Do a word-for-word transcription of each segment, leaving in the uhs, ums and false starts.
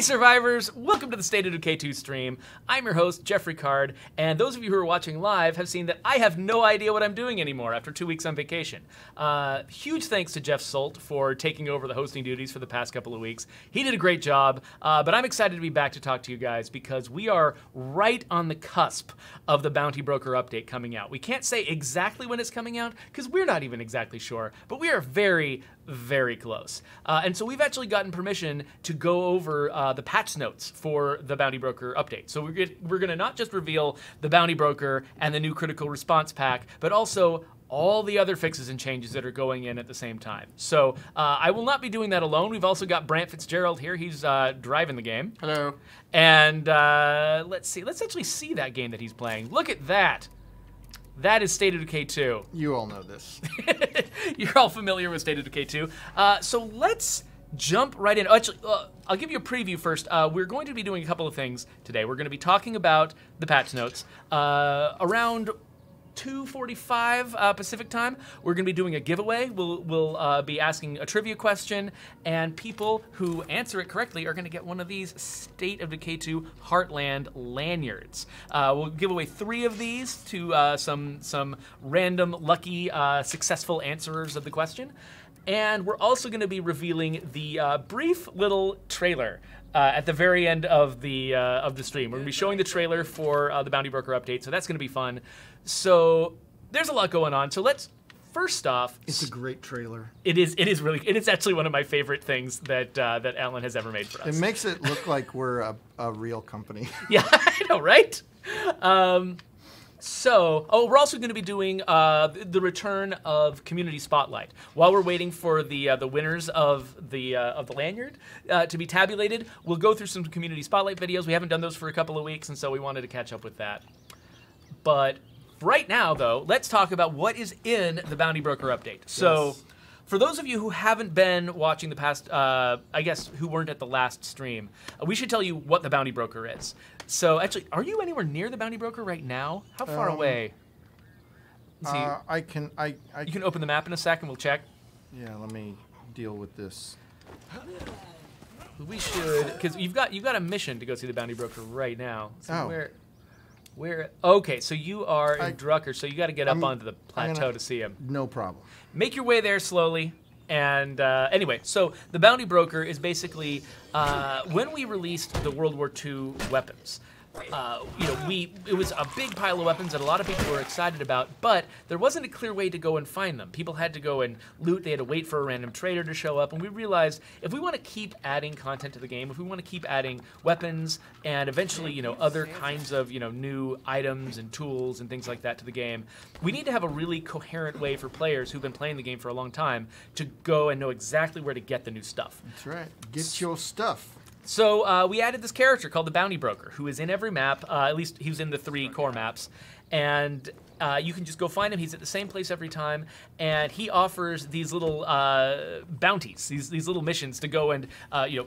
Hi Survivors! Welcome to the State of Decay two stream. I'm your host, Jeff Ricard, and those of you who are watching live have seen that I have no idea what I'm doing anymore after two weeks on vacation. Uh, huge thanks to Jeff Solt for taking over the hosting duties for the past couple of weeks. He did a great job, uh, but I'm excited to be back to talk to you guys because we are right on the cusp of the Bounty Broker update coming out. We can't say exactly when it's coming out because we're not even exactly sure, but we are very, very close. Uh, and so we've actually gotten permission to go over uh, the patch notes for the Bounty Broker update. So we're, get, we're gonna not just reveal the Bounty Broker and the new Critical Response Pack, but also all the other fixes and changes that are going in at the same time. So uh, I will not be doing that alone. We've also got Brant Fitzgerald here. He's uh, driving the game. Hello. And uh, let's see, let's actually see that game that he's playing. Look at that. That is State of Decay two. You all know this. You're all familiar with State of Decay two. Uh, so let's jump right in. Actually, uh, I'll give you a preview first. Uh, we're going to be doing a couple of things today. We're going to be talking about the patch notes. Uh, around two forty-five uh, Pacific time, we're going to be doing a giveaway. We'll, we'll uh, be asking a trivia question, and people who answer it correctly are going to get one of these State of Decay two Heartland lanyards. Uh, we'll give away three of these to uh, some, some random, lucky, uh, successful answerers of the question. And we're also going to be revealing the uh, brief little trailer uh, at the very end of the uh, of the stream. We're going to be showing the trailer for uh, the Bounty Broker update, so that's going to be fun. So there's a lot going on. So let's first off, it's a great trailer. It is. It is really. It is actually one of my favorite things that uh, that Alan has ever made for us. It makes it look like we're a, a real company. Yeah, I know, right? Um, So, oh, we're also going to be doing uh, the return of Community Spotlight. While we're waiting for the uh, the winners of the uh, of the lanyard uh, to be tabulated, we'll go through some Community Spotlight videos. We haven't done those for a couple of weeks, and so we wanted to catch up with that. But right now, though, let's talk about what is in the Bounty Broker update. So, yes. For those of you who haven't been watching the past, uh, I guess, who weren't at the last stream, we should tell you what the Bounty Broker is. So, actually, are you anywhere near the Bounty Broker right now? How far um, away? See, uh, I can. I, I. You can open the map in a sec, and we'll check. Yeah, let me deal with this. We should, because you've got you've got a mission to go see the Bounty Broker right now. So oh. Where? Where? Okay, so you are in I, Drucker, so you got to get up I'm, onto the plateau gonna, to see him. No problem. Make your way there slowly. And uh, anyway, so the Bounty Broker is basically uh, when we released the World War two weapons. Uh, you know, we it was a big pile of weapons that a lot of people were excited about, but there wasn't a clear way to go and find them. People had to go and loot. They had to wait for a random trader to show up, and we realized if we want to keep adding content to the game, if we want to keep adding weapons and eventually, you know, other kinds of, you know, new items and tools and things like that to the game, we need to have a really coherent way for players who've been playing the game for a long time to go and know exactly where to get the new stuff. That's right. Get your stuff. So uh, we added this character called the Bounty Broker, who is in every map, uh, at least he was in the three core maps, and uh, you can just go find him. He's at the same place every time, and he offers these little uh, bounties, these, these little missions to go and, uh, you know,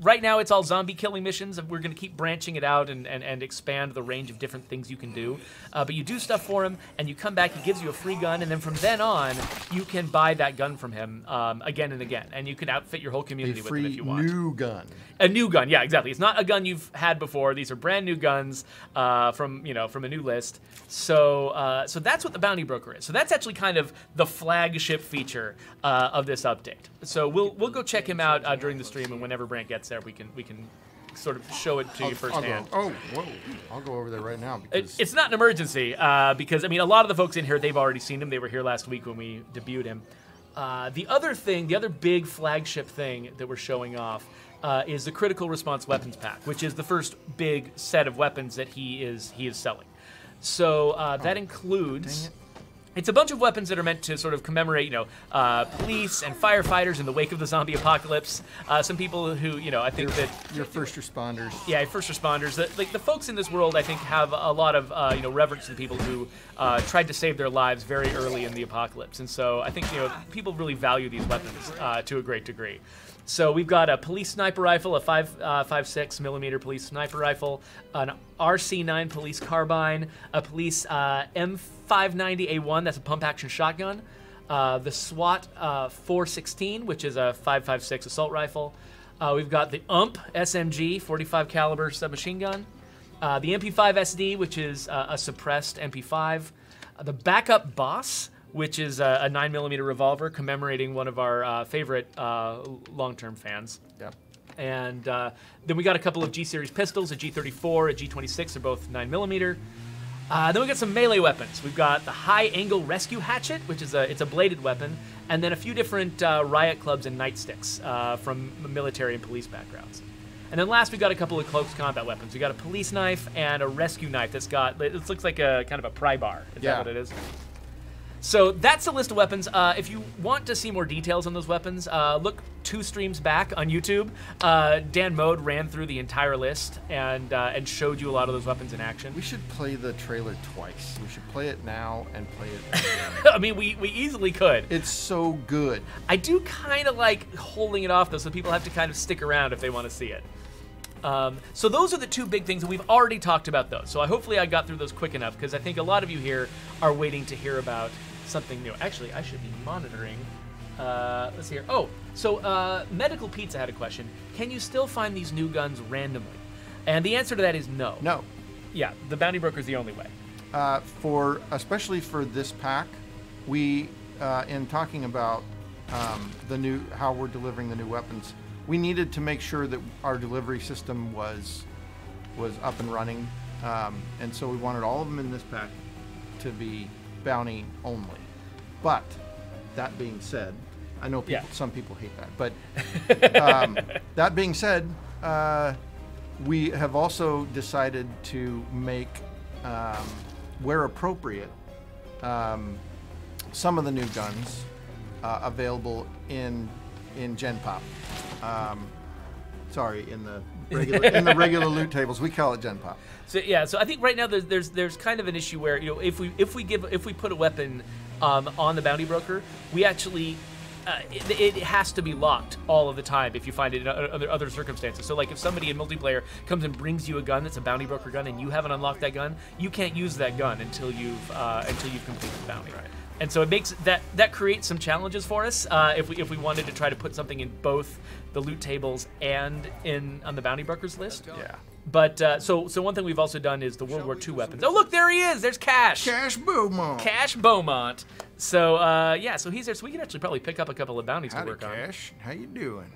right now it's all zombie killing missions, and we're going to keep branching it out and, and, and expand the range of different things you can do. Uh, but you do stuff for him, and you come back, he gives you a free gun, and then from then on, you can buy that gun from him um, again and again. And you can outfit your whole community a with it if you want. A new gun. A new gun, yeah, exactly. It's not a gun you've had before. These are brand new guns uh, from, you know, from a new list. So, uh, so that's what the Bounty Broker is. So that's actually kind of the flagship feature uh, of this update. So we'll, we'll go check him out uh, during the stream, and whenever Brant gets there, we can we can sort of show it to I'll, you firsthand. I'll go, oh, whoa! I'll go over there right now. Because it, it's not an emergency uh, because I mean a lot of the folks in here they've already seen him. They were here last week when we debuted him. Uh, the other thing, the other big flagship thing that we're showing off uh, is the Critical Response Weapons Pack, which is the first big set of weapons that he is he is selling. So uh, that oh, includes. It's a bunch of weapons that are meant to sort of commemorate, you know, uh, police and firefighters in the wake of the zombie apocalypse. Uh, some people who, you know, I think your, that... Your first responders. Yeah, first responders. The, like, the folks in this world, I think, have a lot of, uh, you know, reverence to the people who uh, tried to save their lives very early in the apocalypse. And so I think, you know, people really value these weapons uh, to a great degree. So we've got a police sniper rifle, a five point six millimeter uh, police sniper rifle, an R C nine police carbine, a police uh, M five ninety A one, that's a pump-action shotgun, uh, the SWAT uh, four sixteen, which is a five five six assault rifle, Uh, we've got the U M P S M G forty-five caliber submachine gun, uh, the M P five S D, which is uh, a suppressed M P five, uh, the backup boss, which is a, a nine millimeter revolver commemorating one of our uh, favorite uh, long-term fans. Yeah. And uh, then we got a couple of G series pistols, a G thirty-four, a G twenty-six, they're both nine millimeter. Uh, then we got some melee weapons. We've got the high angle rescue hatchet, which is a it's a bladed weapon, and then a few different uh, riot clubs and nightsticks uh, from military and police backgrounds. And then last, we got a couple of close combat weapons. We got a police knife and a rescue knife that's got it looks like a kind of a pry bar. Is yeah. that what it is? So that's the list of weapons. Uh, if you want to see more details on those weapons, uh, look two streams back on YouTube. Uh, Dan Mode ran through the entire list and uh, and showed you a lot of those weapons in action. We should play the trailer twice. We should play it now and play it again. I mean, we, we easily could. It's so good. I do kind of like holding it off, though, so people have to kind of stick around if they want to see it. Um, so those are the two big things, and we've already talked about those. So I, hopefully I got through those quick enough, because I think a lot of you here are waiting to hear about something new. Actually, I should be monitoring. Uh, let's see here. Oh, so uh, Medical Pizza had a question. Can you still find these new guns randomly? And the answer to that is no. No. Yeah, the Bounty Broker is the only way. Uh, for especially for this pack, we uh, in talking about um, the new how we're delivering the new weapons, we needed to make sure that our delivery system was was up and running, um, and so we wanted all of them in this pack to be bounty only. But that being said, I know people, yeah. some people hate that, but um, that being said, uh, we have also decided to make, um, where appropriate, um, some of the new guns uh, available in in Gen Pop. Um, sorry, in the regular, in the regular loot tables, we call it Gen Pop. So yeah, so I think right now there's there's there's kind of an issue where, you know, if we if we give if we put a weapon um, on the Bounty Broker, we actually uh, it, it has to be locked all of the time if you find it in other other circumstances. So like if somebody in multiplayer comes and brings you a gun that's a Bounty Broker gun and you haven't unlocked that gun, you can't use that gun until you've uh, until you've completed the bounty. Right. And so it makes that that creates some challenges for us uh, if we if we wanted to try to put something in both the loot tables and in on the Bounty Broker's list. Yeah. But uh, so so one thing we've also done is the World Shall War Two weapons. Oh look, there he is. There's Cash. Cash Beaumont. Cash Beaumont. So uh, yeah, so he's there. So we can actually probably pick up a couple of bounties Howdy, to work Cash. on. Cash, how you doing?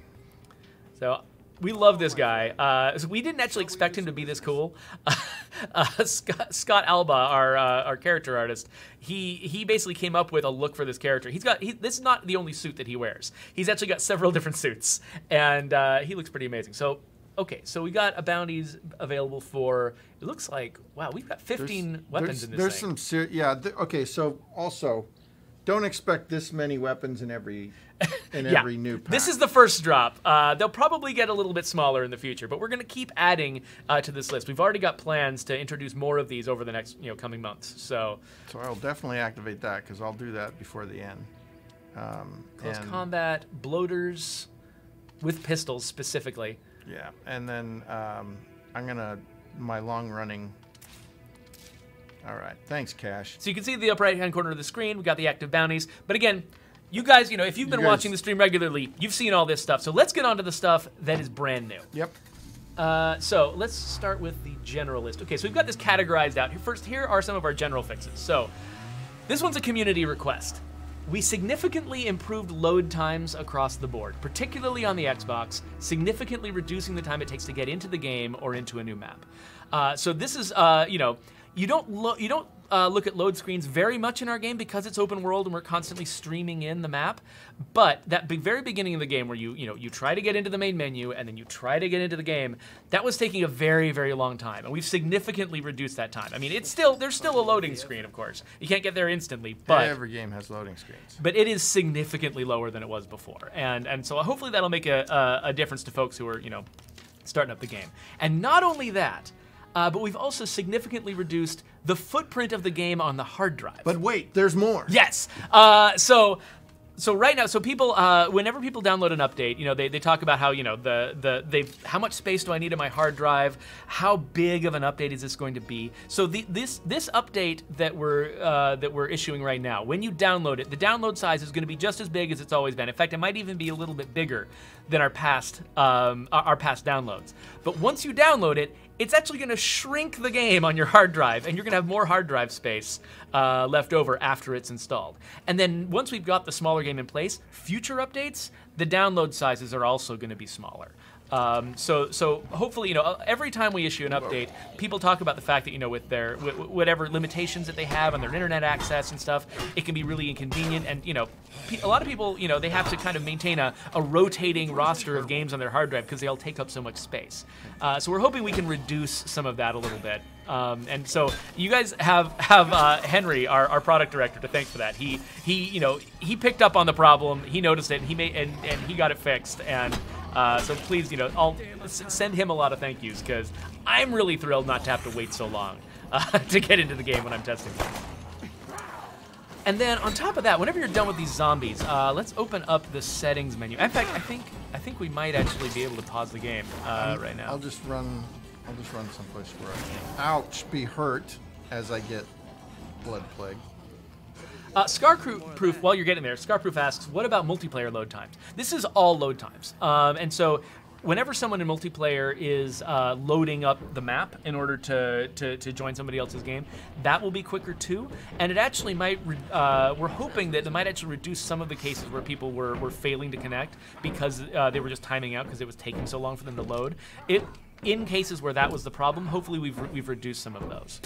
So. We love this guy. Uh, so we didn't actually expect him to be this cool. Uh, uh, Scott, Scott Alba, our uh, our character artist, he he basically came up with a look for this character. He's got he, this is not the only suit that he wears. He's actually got several different suits, and uh, he looks pretty amazing. So okay, so we got a bounties available for. It looks like wow, we've got fifteen there's, weapons there's, in this. There's thing. some ser yeah. Th okay, so also. Don't expect this many weapons in every in yeah. every new pack. This is the first drop. Uh, they'll probably get a little bit smaller in the future, but we're going to keep adding uh, to this list. We've already got plans to introduce more of these over the next you know coming months. So, so I'll definitely activate that because I'll do that before the end. Um, Close combat, bloaters, with pistols specifically. Yeah, and then um, I'm gonna my long running. All right, thanks, Cash. So you can see the upper right-hand corner of the screen, we got the active bounties. But again, you guys, you know, if you've been you guys... watching the stream regularly, you've seen all this stuff. So let's get on to the stuff that is brand new. Yep. Uh, so let's start with the general list. Okay, so we've got this categorized out. First, here are some of our general fixes. So this one's a community request. We significantly improved load times across the board, particularly on the Xbox, significantly reducing the time it takes to get into the game or into a new map. Uh, so this is, uh, you know, You don't, lo you don't uh, look at load screens very much in our game because it's open world and we're constantly streaming in the map. But that big, very beginning of the game where you, you, know, you try to get into the main menu and then you try to get into the game, that was taking a very, very long time. And we've significantly reduced that time. I mean, it's still there's still a loading screen, of course. You can't get there instantly. But every game has loading screens. But it is significantly lower than it was before. And, and so hopefully that'll make a, a, a difference to folks who are you know, starting up the game. And not only that, Uh, but we've also significantly reduced the footprint of the game on the hard drive. But wait, there's more. Yes. Uh, so So right now, so people, uh, whenever people download an update, you know, they, they talk about how, you know, the, the they how much space do I need in my hard drive? How big of an update is this going to be? So the, this this update that we're uh, that we're issuing right now, when you download it, the download size is going to be just as big as it's always been. In fact, it might even be a little bit bigger than our past um, our past downloads. But once you download it, it's actually going to shrink the game on your hard drive, and you're going to have more hard drive space uh, left over after it's installed. And then once we've got the smaller game in place, future updates, the download sizes are also going to be smaller. Um, so, so hopefully, you know, every time we issue an update, people talk about the fact that, you know, with their with whatever limitations that they have on their internet access and stuff, it can be really inconvenient. And you know, a lot of people, you know, they have to kind of maintain a, a rotating roster of games on their hard drive because they all take up so much space. Uh, so we're hoping we can reduce some of that a little bit. Um, and so you guys have have uh, Henry, our, our product director, to thank for that. He he, you know, he picked up on the problem, he noticed it, and he made and, and he got it fixed. And Uh, so please, you know, I'll send him a lot of thank yous because I'm really thrilled not to have to wait so long uh, to get into the game when I'm testing it. And then on top of that, whenever you're done with these zombies, uh, let's open up the settings menu. In fact, I think I think we might actually be able to pause the game uh, right now. I'll just run. I'll just run someplace where I can. Ouch! Be hurt as I get blood plague. Uh, Scarproof, while you're getting there, Scarproof asks, what about multiplayer load times? This is all load times. Um, and so whenever someone in multiplayer is uh, loading up the map in order to, to, to join somebody else's game, that will be quicker too. And it actually might, uh, we're hoping that it might actually reduce some of the cases where people were, were failing to connect because uh, they were just timing out because it was taking so long for them to load. It, in cases where that was the problem, hopefully we've, we've reduced some of those.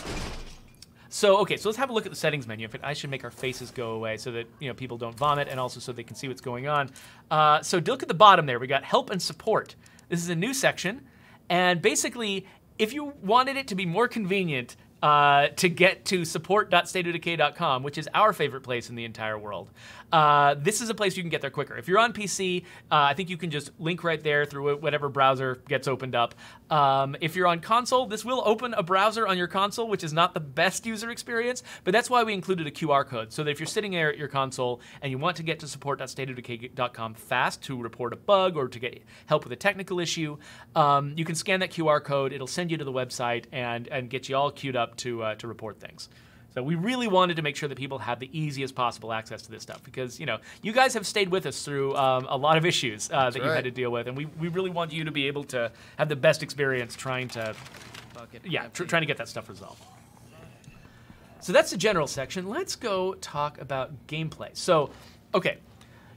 So, okay, so let's have a look at the settings menu. In fact, I should make our faces go away so that, you know, people don't vomit and also so they can see what's going on. Uh, so look at the bottom there. We got help and support. This is a new section. And basically, if you wanted it to be more convenient uh, to get to support dot state of decay dot com, which is our favorite place in the entire world, uh, this is a place you can get there quicker. If you're on P C, uh, I think you can just link right there through whatever browser gets opened up. Um, if you're on console, this will open a browser on your console, which is not the best user experience, but that's why we included a Q R code, so that if you're sitting there at your console and you want to get to support dot state of decay dot com fast to report a bug or to get help with a technical issue, um, you can scan that Q R code, it'll send you to the website and, and get you all queued up to, uh, to report things. So we really wanted to make sure that people had the easiest possible access to this stuff because, you know, you guys have stayed with us through um, a lot of issues uh, that right. you had to deal with, and we, we really want you to be able to have the best experience trying to, yeah, tr trying to get that stuff resolved. So that's the general section. Let's go talk about gameplay. So, okay,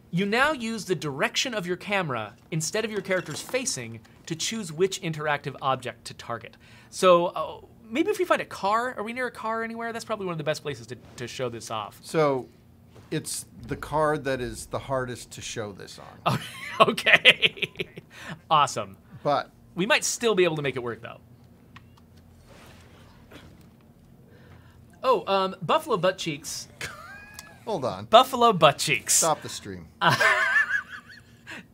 you now use the direction of your camera instead of your character's facing to choose which interactive object to target. So, uh, maybe if you find a car, are we near a car anywhere? That's probably one of the best places to, to show this off. So it's the car that is the hardest to show this on. Okay. Awesome. But we might still be able to make it work, though. Oh, um, Buffalo Butt Cheeks. Hold on. Buffalo Butt Cheeks. Stop the stream. Uh,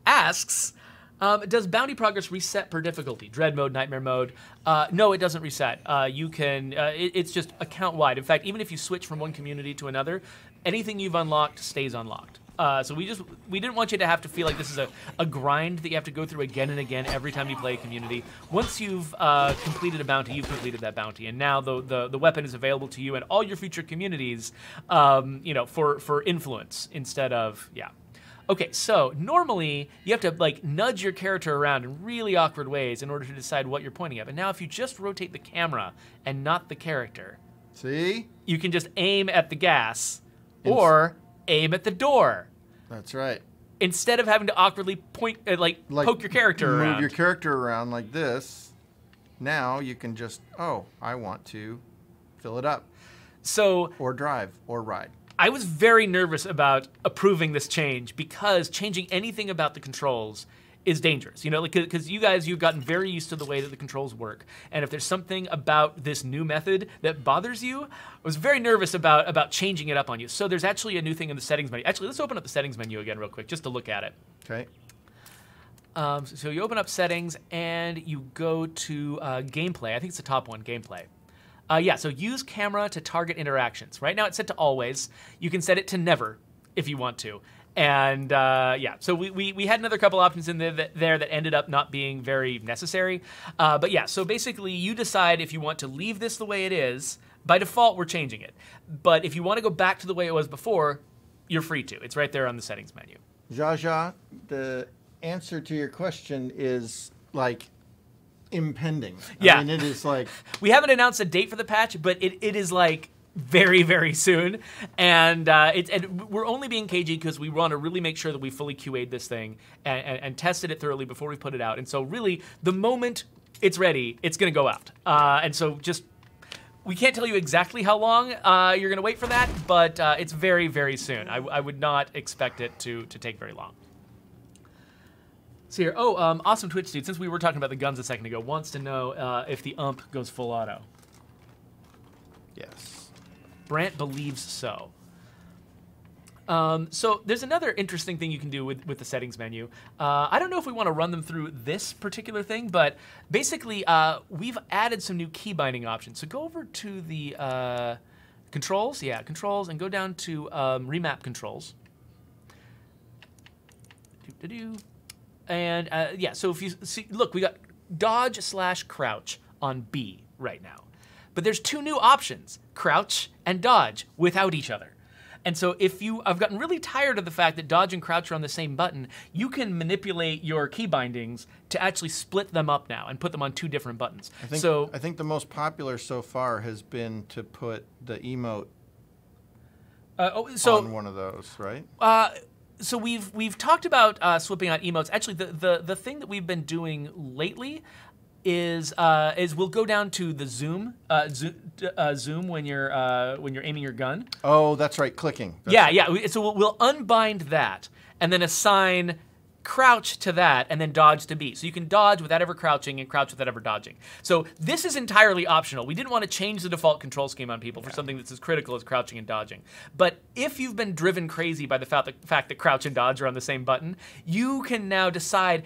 asks... Um, does bounty progress reset per difficulty? Dread mode, nightmare mode? Uh, no, it doesn't reset. Uh, you can, uh, it, it's just account wide. In fact, even if you switch from one community to another, anything you've unlocked stays unlocked. Uh, so we just, we didn't want you to have to feel like this is a, a grind that you have to go through again and again every time you play a community. Once you've uh, completed a bounty, you've completed that bounty, and now the, the, the weapon is available to you and all your future communities, um, you know, for, for influence instead of, yeah. Okay, so normally you have to like nudge your character around in really awkward ways in order to decide what you're pointing at. And now if you just rotate the camera and not the character, see, you can just aim at the gas or aim at the door. That's right. Instead of having to awkwardly point, uh, like, like poke your character move around. Move your character around like this. Now you can just, oh, I want to fill it up. So or drive or ride. I was very nervous about approving this change because changing anything about the controls is dangerous, you know, because like, you guys, you've gotten very used to the way that the controls work. And if there's something about this new method that bothers you, I was very nervous about, about changing it up on you. So there's actually a new thing in the settings menu. Actually, let's open up the settings menu again real quick just to look at it. Okay. Um, so you open up settings and you go to uh, gameplay. I think it's the top one, gameplay. Uh, yeah, so use camera to target interactions. Right now it's set to always. You can set it to never if you want to. And uh, yeah, so we, we, we had another couple options in there that, there that ended up not being very necessary. Uh, but yeah, so basically you decide if you want to leave this the way it is. By default, we're changing it. But if you want to go back to the way it was before, you're free to. It's right there on the settings menu. Jaja, the answer to your question is like impending. Yeah. I mean, it is like... We haven't announced a date for the patch, but it, it is like... very, very soon. And, uh, it, and we're only being cagey because we want to really make sure that we fully Q A'd this thing and, and, and tested it thoroughly before we put it out. And so really, the moment it's ready, it's going to go out. Uh, and so just, we can't tell you exactly how long uh, you're going to wait for that, but uh, it's very, very soon. I, I would not expect it to, to take very long. So here, oh, um, awesome Twitch dude, since we were talking about the guns a second ago, wants to know uh, if the U M P goes full auto. Yes. Brant believes so. Um, so there's another interesting thing you can do with, with the settings menu. Uh, I don't know if we want to run them through this particular thing, but basically uh, we've added some new key binding options. So go over to the uh, controls, yeah, controls, and go down to um, remap controls. Doo-doo-doo. And uh, yeah, so if you see, look, we got dodge slash crouch on B right now. But there's two new options, crouch and dodge, without each other. And so if you, I've gotten really tired of the fact that dodge and crouch are on the same button, you can manipulate your key bindings to actually split them up now and put them on two different buttons. I think, so, I think the most popular so far has been to put the emote uh, oh, so, on one of those, right? Uh, So we've we've talked about uh, swapping out emotes. Actually, the, the, the thing that we've been doing lately is uh, is we'll go down to the zoom uh, zo uh, zoom when you're uh, when you're aiming your gun. Oh, that's right, clicking. That's yeah, right. yeah. So we'll, we'll unbind that and then assign crouch to that and then dodge to B. So you can dodge without ever crouching and crouch without ever dodging. So this is entirely optional. We didn't want to change the default control scheme on people for yeah. something that's as critical as crouching and dodging. But if you've been driven crazy by the fact that, fact that crouch and dodge are on the same button, you can now decide.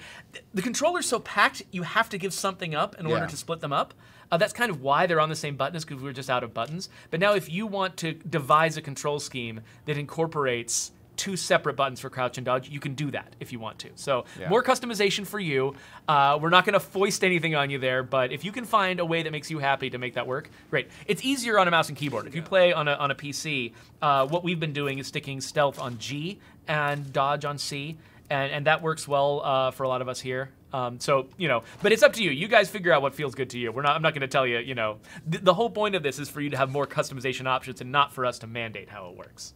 The controller's so packed, you have to give something up in yeah. order to split them up. Uh, that's kind of why they're on the same button, is because we were just out of buttons. But now if you want to devise a control scheme that incorporates two separate buttons for crouch and dodge, you can do that if you want to. So yeah. more customization for you. Uh, we're not going to foist anything on you there, but if you can find a way that makes you happy to make that work, great. It's easier on a mouse and keyboard. If you play on a, on a P C, uh, what we've been doing is sticking stealth on G and dodge on C, and, and that works well uh, for a lot of us here. Um, so, you know, but it's up to you. You guys figure out what feels good to you. We're not, I'm not going to tell you, you know. Th the whole point of this is for you to have more customization options and not for us to mandate how it works.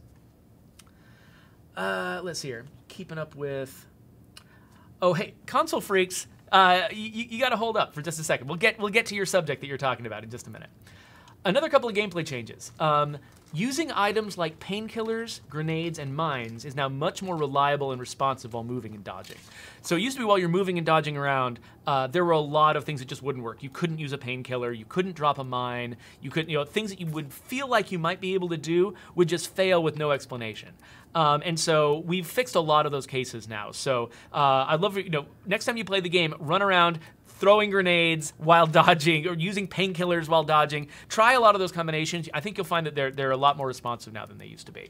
Uh, let's see here. Keeping up with. Oh, hey, console freaks! Uh, you, you got to hold up for just a second. We'll get we'll get to your subject that you're talking about in just a minute. Another couple of gameplay changes. Um, using items like painkillers, grenades, and mines is now much more reliable and responsive while moving and dodging. So it used to be while you're moving and dodging around, uh, there were a lot of things that just wouldn't work. You couldn't use a painkiller, you couldn't drop a mine, you couldn't, you know, things that you would feel like you might be able to do would just fail with no explanation. Um, and so we've fixed a lot of those cases now. So uh, I'd love, you know, next time you play the game, run around throwing grenades while dodging, or using painkillers while dodging. Try a lot of those combinations. I think you'll find that they're, they're a lot more responsive now than they used to be.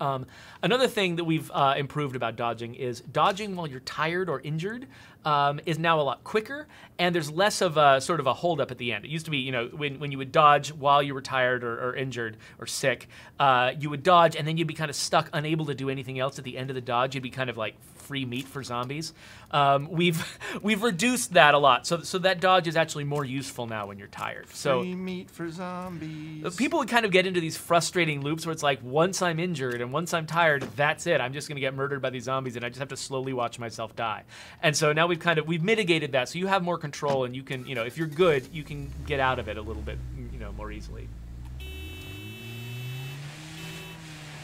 Um, another thing that we've uh, improved about dodging is dodging while you're tired or injured um, is now a lot quicker, and there's less of a sort of a holdup at the end. It used to be, you know, when, when you would dodge while you were tired or, or injured or sick, uh, you would dodge and then you'd be kind of stuck, unable to do anything else at the end of the dodge. You'd be kind of like free meat for zombies. Um, we've we've reduced that a lot, so so that dodge is actually more useful now when you're tired. So free meat for zombies. People would kind of get into these frustrating loops where it's like, once I'm injured and once I'm tired, that's it. I'm just going to get murdered by these zombies, and I just have to slowly watch myself die. And so now we've kind of we've mitigated that, so you have more control, and you can, you know, if you're good, you can get out of it a little bit, you know, more easily.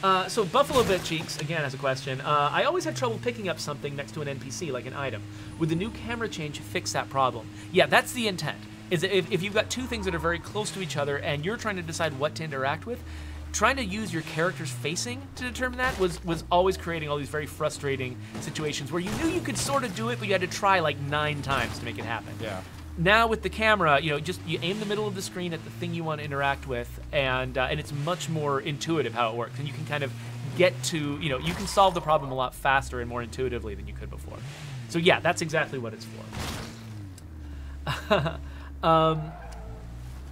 Uh, so Buffalo Bit Cheeks, again, has a question. Uh, I always had trouble picking up something next to an N P C, like an item. Would the new camera change fix that problem? Yeah, that's the intent, is that if, if you've got two things that are very close to each other and you're trying to decide what to interact with, trying to use your character's facing to determine that was, was always creating all these very frustrating situations where you knew you could sort of do it, but you had to try like nine times to make it happen. Yeah. Now with the camera, you know, just you aim the middle of the screen at the thing you want to interact with, and uh, and it's much more intuitive how it works, and you can kind of get to, you know, you can solve the problem a lot faster and more intuitively than you could before. So yeah, that's exactly what it's for. um,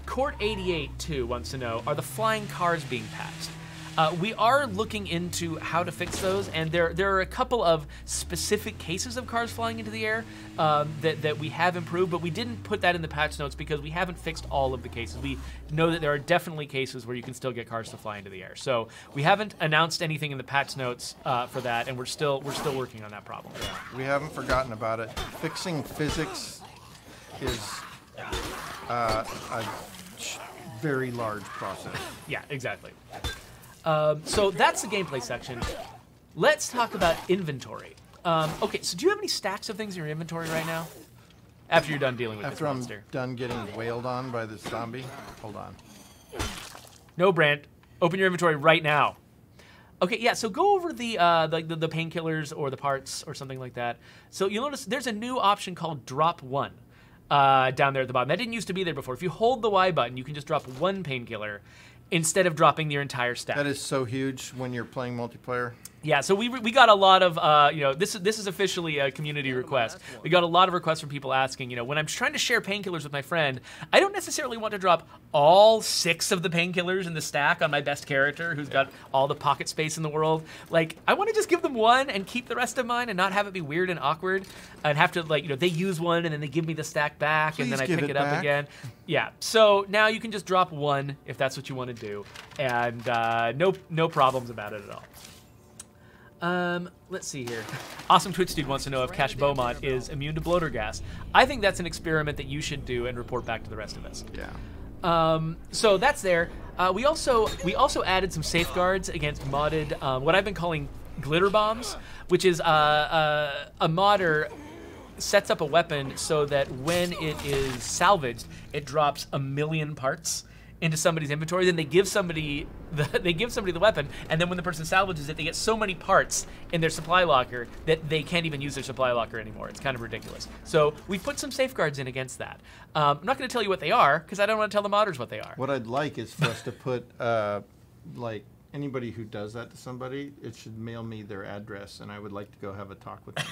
Court eighty-eight, too, wants to know, are the flying cars being patched? Uh, we are looking into how to fix those, and there there are a couple of specific cases of cars flying into the air um, that, that we have improved, but we didn't put that in the patch notes because we haven't fixed all of the cases. We know that there are definitely cases where you can still get cars to fly into the air. So we haven't announced anything in the patch notes uh, for that, and we're still, we're still working on that problem. Yeah, we haven't forgotten about it. Fixing physics is uh, a very large process. Yeah, exactly. Um, so that's the gameplay section. Let's talk about inventory. Um, okay, so do you have any stacks of things in your inventory right now? After you're done dealing with After this I'm monster. After I'm done getting wailed on by this zombie. Hold on. No, Brant. Open your inventory right now. Okay, yeah, so go over the, uh, the, the, the painkillers or the parts or something like that. So you'll notice there's a new option called Drop One. Uh, down there at the bottom. That didn't used to be there before. If you hold the Y button, you can just drop one painkiller instead of dropping your entire stack. That is so huge when you're playing multiplayer. Yeah, so we, we got a lot of, uh, you know, this, this is officially a community request. We got a lot of requests from people asking, you know, when I'm trying to share painkillers with my friend, I don't necessarily want to drop all six of the painkillers in the stack on my best character who's got all the pocket space in the world. Like, I want to just give them one and keep the rest of mine and not have it be weird and awkward and have to, like, you know, they use one and then they give me the stack back Please and then I pick it, it up again. Yeah, so now you can just drop one if that's what you want to do and uh, no, no problems about it at all. Um, let's see here. Awesome Twitch dude wants to know if Cash Beaumont is immune to bloater gas. I think that's an experiment that you should do and report back to the rest of us. Yeah. Um, so that's there. Uh, we also we also added some safeguards against modded, uh, what I've been calling glitter bombs, which is uh, uh, a modder sets up a weapon so that when it is salvaged, it drops a million parts into somebody's inventory, then they give somebody the, they give somebody the weapon, and then when the person salvages it, they get so many parts in their supply locker that they can't even use their supply locker anymore. It's kind of ridiculous. So we put some safeguards in against that. Um, I'm not going to tell you what they are, because I don't want to tell the modders what they are. What I'd like is for us to put, uh, like, anybody who does that to somebody, it should mail me their address, and I would like to go have a talk with them.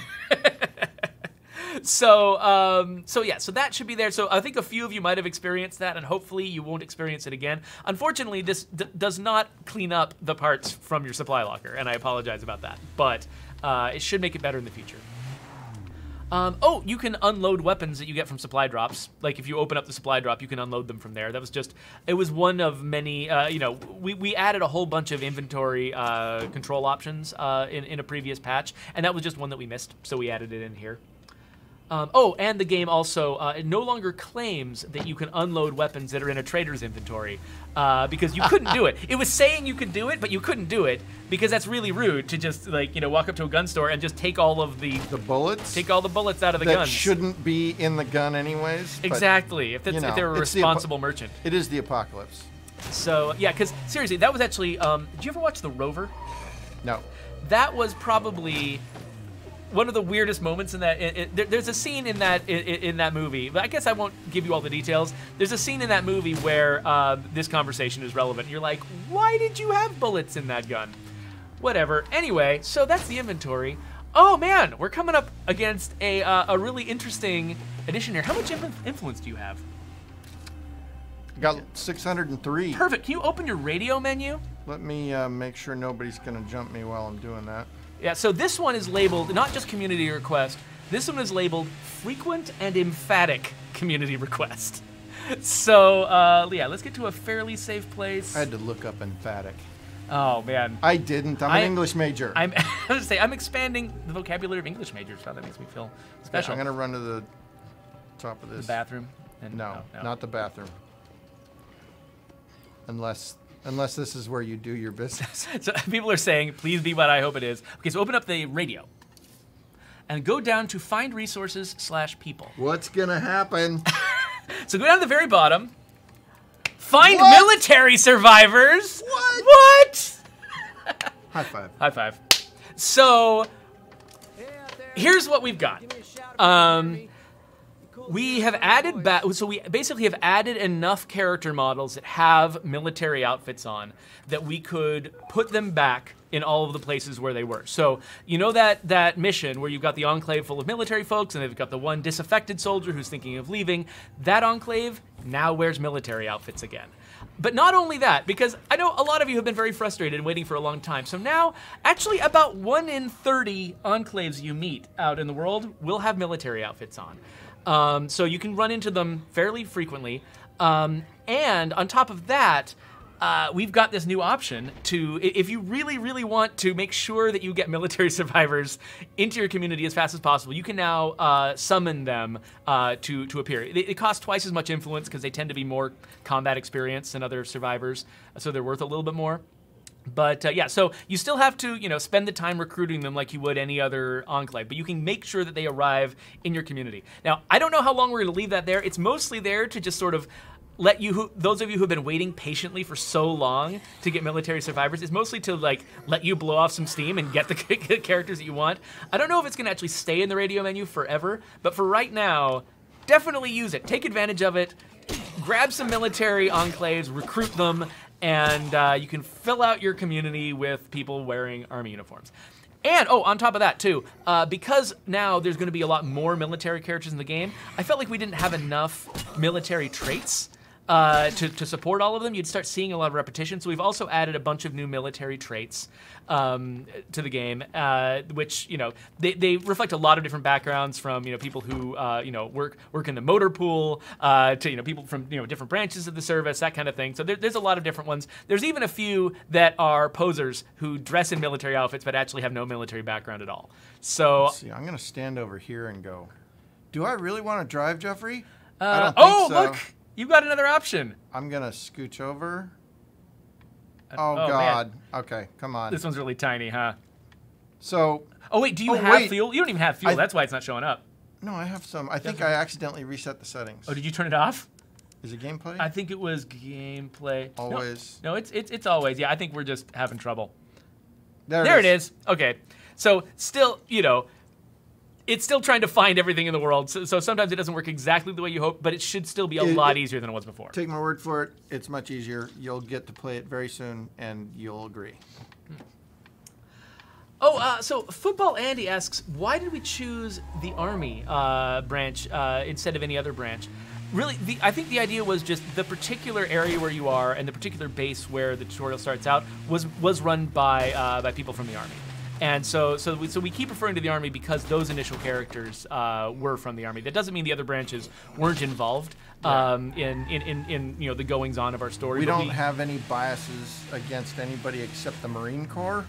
So, um, so yeah, so that should be there. So I think a few of you might have experienced that, and hopefully you won't experience it again. Unfortunately, this d does not clean up the parts from your supply locker, and I apologize about that. But uh, it should make it better in the future. Um, oh, you can unload weapons that you get from supply drops. Like if you open up the supply drop, you can unload them from there. That was just, it was one of many, uh, you know, we, we added a whole bunch of inventory uh, control options uh, in, in a previous patch, and that was just one that we missed, so we added it in here. Um, oh, and the game also, uh, it no longer claims that you can unload weapons that are in a trader's inventory, uh, because you couldn't do it. It was saying you could do it, but you couldn't do it, because that's really rude to just, like, you know, walk up to a gun store and just take all of the... The bullets? Take all the bullets out of the gun. That guns. Shouldn't be in the gun anyways. Exactly, but, if, that's, you know, if they're a responsible merchant. It is the apocalypse. So, yeah, because, seriously, that was actually, um, did you ever watch The Rover? No. That was probably... One of the weirdest moments in that, it, it, there, there's a scene in that in, in that movie, but I guess I won't give you all the details. There's a scene in that movie where uh, this conversation is relevant. You're like, why did you have bullets in that gun? Whatever. Anyway, so that's the inventory. Oh man, we're coming up against a, uh, a really interesting addition here. How much influence do you have? Got six hundred and three. Perfect, can you open your radio menu? Let me uh, make sure nobody's gonna jump me while I'm doing that. Yeah, so this one is labeled, not just community request, this one is labeled frequent and emphatic community request. So, uh, yeah, let's get to a fairly safe place. I had to look up emphatic. Oh, man. I didn't. I'm I, an English major. I'm, I was going to say, I'm expanding the vocabulary of English majors. Wow, that makes me feel special. Yeah, I'm going to run to the top of this. The bathroom? And no, no, no, not the bathroom. Unless... Unless this is where you do your business. So people are saying, please be what I hope it is. Okay, so open up the radio. And go down to find resources slash people. What's gonna happen? So go down to the very bottom. Find what? Military survivors. What? What? High five. High five. So, here's what we've got. Um... We have added, ba so we basically have added enough character models that have military outfits on that we could put them back in all of the places where they were. So you know that that mission where you've got the enclave full of military folks and they've got the one disaffected soldier who's thinking of leaving, that enclave now wears military outfits again. But not only that, because I know a lot of you have been very frustrated and waiting for a long time. So now, actually about one in thirty enclaves you meet out in the world will have military outfits on. Um, so you can run into them fairly frequently. Um, and on top of that, Uh, we've got this new option to, if you really, really want to make sure that you get military survivors into your community as fast as possible, you can now uh, summon them uh, to, to appear. It, it costs twice as much influence because they tend to be more combat experienced than other survivors, so they're worth a little bit more. But uh, yeah, so you still have to, you know, spend the time recruiting them like you would any other enclave, but you can make sure that they arrive in your community. Now, I don't know how long we're gonna leave that there. It's mostly there to just sort of let you, who, those of you who've been waiting patiently for so long to get military survivors, is mostly to like let you blow off some steam and get the characters that you want. I don't know if it's gonna actually stay in the radio menu forever, but for right now, definitely use it. Take advantage of it, grab some military enclaves, recruit them, and uh, you can fill out your community with people wearing army uniforms. And, oh, on top of that, too, uh, because now there's gonna be a lot more military characters in the game, I felt like we didn't have enough military traits Uh, to, to support all of them. You'd start seeing a lot of repetition. So we've also added a bunch of new military traits um, to the game, uh, which, you know, they, they reflect a lot of different backgrounds, from, you know, people who, uh, you know, work work in the motor pool uh, to, you know, people from, you know, different branches of the service, that kind of thing. So there, there's a lot of different ones. There's even a few that are posers who dress in military outfits but actually have no military background at all. So let's see, I'm going to stand over here and go, do I really want to drive, Jeffrey? Uh, I don't think oh, so. look! You've got another option. I'm going to scooch over. Oh, oh God. Man. Okay, come on. This one's really tiny, huh? So. Oh, wait, do you oh, have wait. fuel? You don't even have fuel. I, That's why it's not showing up. No, I have some. I think Definitely. I accidentally reset the settings. Oh, did you turn it off? Is it gameplay? I think it was gameplay. Always. No, no it's, it's, it's always. Yeah, I think we're just having trouble. There, there it is. it is. Okay. So, still, you know. It's still trying to find everything in the world, so, so sometimes it doesn't work exactly the way you hope, but it should still be a it, lot easier than it was before. Take my word for it, it's much easier. You'll get to play it very soon, and you'll agree. Oh, uh, so Football Andy asks, why did we choose the Army uh, branch uh, instead of any other branch? Really, the, I think the idea was just the particular area where you are and the particular base where the tutorial starts out was, was run by, uh, by people from the Army. And so, so we, so we keep referring to the Army because those initial characters uh, were from the Army. That doesn't mean the other branches weren't involved um, in, in, in, in you know the goings on of our story. We don't we, have any biases against anybody except the Marine Corps.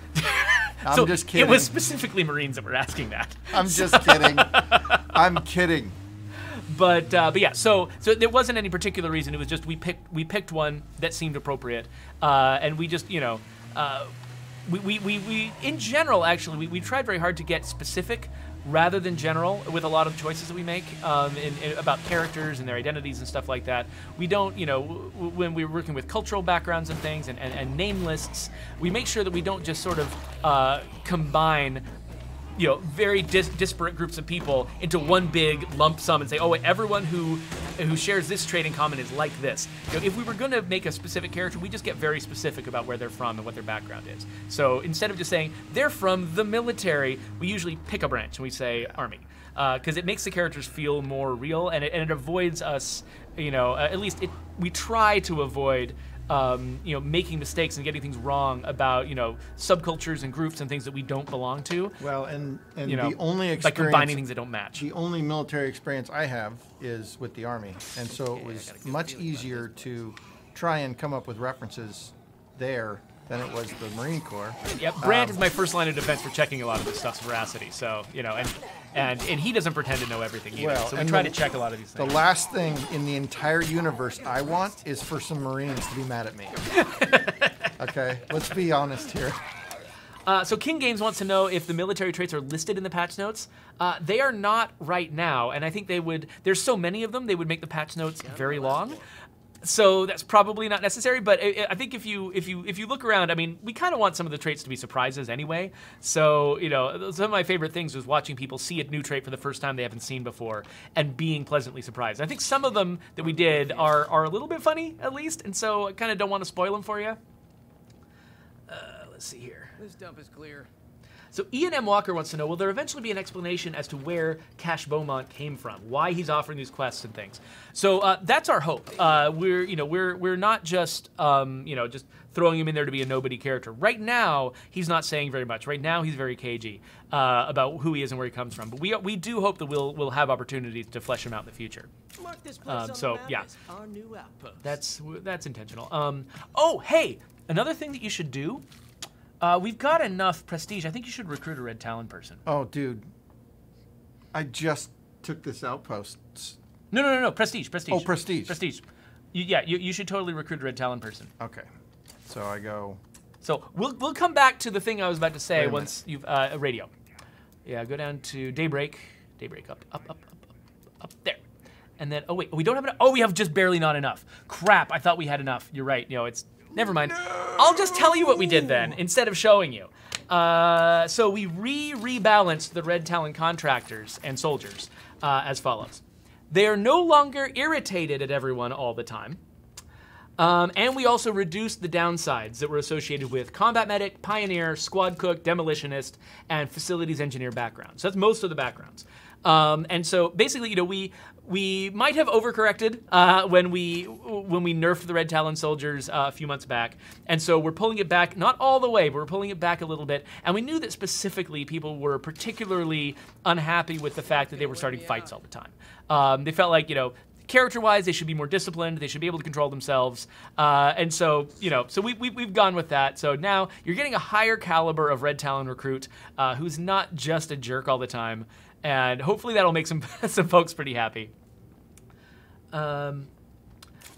I'm so just kidding. It was specifically Marines that were asking that. I'm just kidding. I'm kidding. But uh, but yeah, so so there wasn't any particular reason. It was just we picked we picked one that seemed appropriate, uh, and we just you know. Uh, We, we, we, we, in general, actually, we, we tried very hard to get specific rather than general with a lot of the choices that we make um, in, in, about characters and their identities and stuff like that. We don't, you know, w when we're working with cultural backgrounds and things and, and, and name lists, we make sure that we don't just sort of uh, combine, you know, very dis disparate groups of people into one big lump sum and say, oh, wait, everyone who who shares this trait in common is like this. You know, if we were going to make a specific character, we just get very specific about where they're from and what their background is. So instead of just saying they're from the military, we usually pick a branch and we say Army, because uh, it makes the characters feel more real, and it, and it avoids us, you know, uh, at least it, we try to avoid Um, you know, making mistakes and getting things wrong about, you know, subcultures and groups and things that we don't belong to. Well, and, and you know, the only experience... Like combining things that don't match. The only military experience I have is with the Army. And so it was much easier to try and come up with references there than it was the Marine Corps. Yeah, Brant um, is my first line of defense for checking a lot of this stuff's veracity. So, you know, and and, and he doesn't pretend to know everything either. Well, so we try the, to check a lot of these things. The last thing in the entire universe I want is for some Marines to be mad at me. Okay, let's be honest here. Uh, so King Games wants to know if the military traits are listed in the patch notes. Uh, they are not right now, and I think they would, there's so many of them, they would make the patch notes very long. So that's probably not necessary, but I think if you if you if you look around, I mean, we kind of want some of the traits to be surprises anyway. So you know, some of my favorite things was watching people see a new trait for the first time they haven't seen before and being pleasantly surprised. I think some of them that we did are are a little bit funny at least, and so I kind of don't want to spoil them for you. Uh, Let's see here. This dump is clear. So Ian M. Walker wants to know, will there eventually be an explanation as to where Cash Beaumont came from, why he's offering these quests and things? So uh, that's our hope. Uh, we're, you know, we're we're not just, um, you know, just throwing him in there to be a nobody character. Right now, he's not saying very much. Right now, he's very cagey uh, about who he is and where he comes from. But we we do hope that we'll we'll have opportunities to flesh him out in the future. Mark this place um, on so the map yeah, is our new outpost. That's that's intentional. Um, oh, hey, another thing that you should do. Uh, we've got enough prestige. I think you should recruit a Red Talon person. Oh, dude. I just took this outpost. No, no, no, no. Prestige, prestige. Oh, prestige. Prestige. You, yeah, you, you should totally recruit a Red Talon person. Okay. So I go... So we'll, we'll come back to the thing I was about to say once minute. you've... Uh, radio. Yeah, go down to Daybreak. Daybreak. Up, up, up, up, up, up there. And then... Oh, wait. We don't have enough. Oh, we have just barely not enough. Crap. I thought we had enough. You're right. You know, it's... Never mind. No. I'll just tell you what we did then, instead of showing you. Uh, so we re-rebalanced the Red Talon contractors and soldiers uh, as follows. They are no longer irritated at everyone all the time. Um, and we also reduced the downsides that were associated with combat medic, pioneer, squad cook, demolitionist, and facilities engineer backgrounds. So that's most of the backgrounds. Um, and so basically, you know, we we might have overcorrected uh, when we when we nerfed the Red Talon soldiers uh, a few months back, and so we're pulling it back, not all the way, but we're pulling it back a little bit. And we knew that specifically people were particularly unhappy with the fact that they were starting fights all the time. Um, they felt like, you know, character-wise, they should be more disciplined. They should be able to control themselves. Uh, and so, you know, so we, we, we've gone with that. So now you're getting a higher caliber of Red Talon recruit uh, who's not just a jerk all the time. And hopefully that'll make some some folks pretty happy. Um,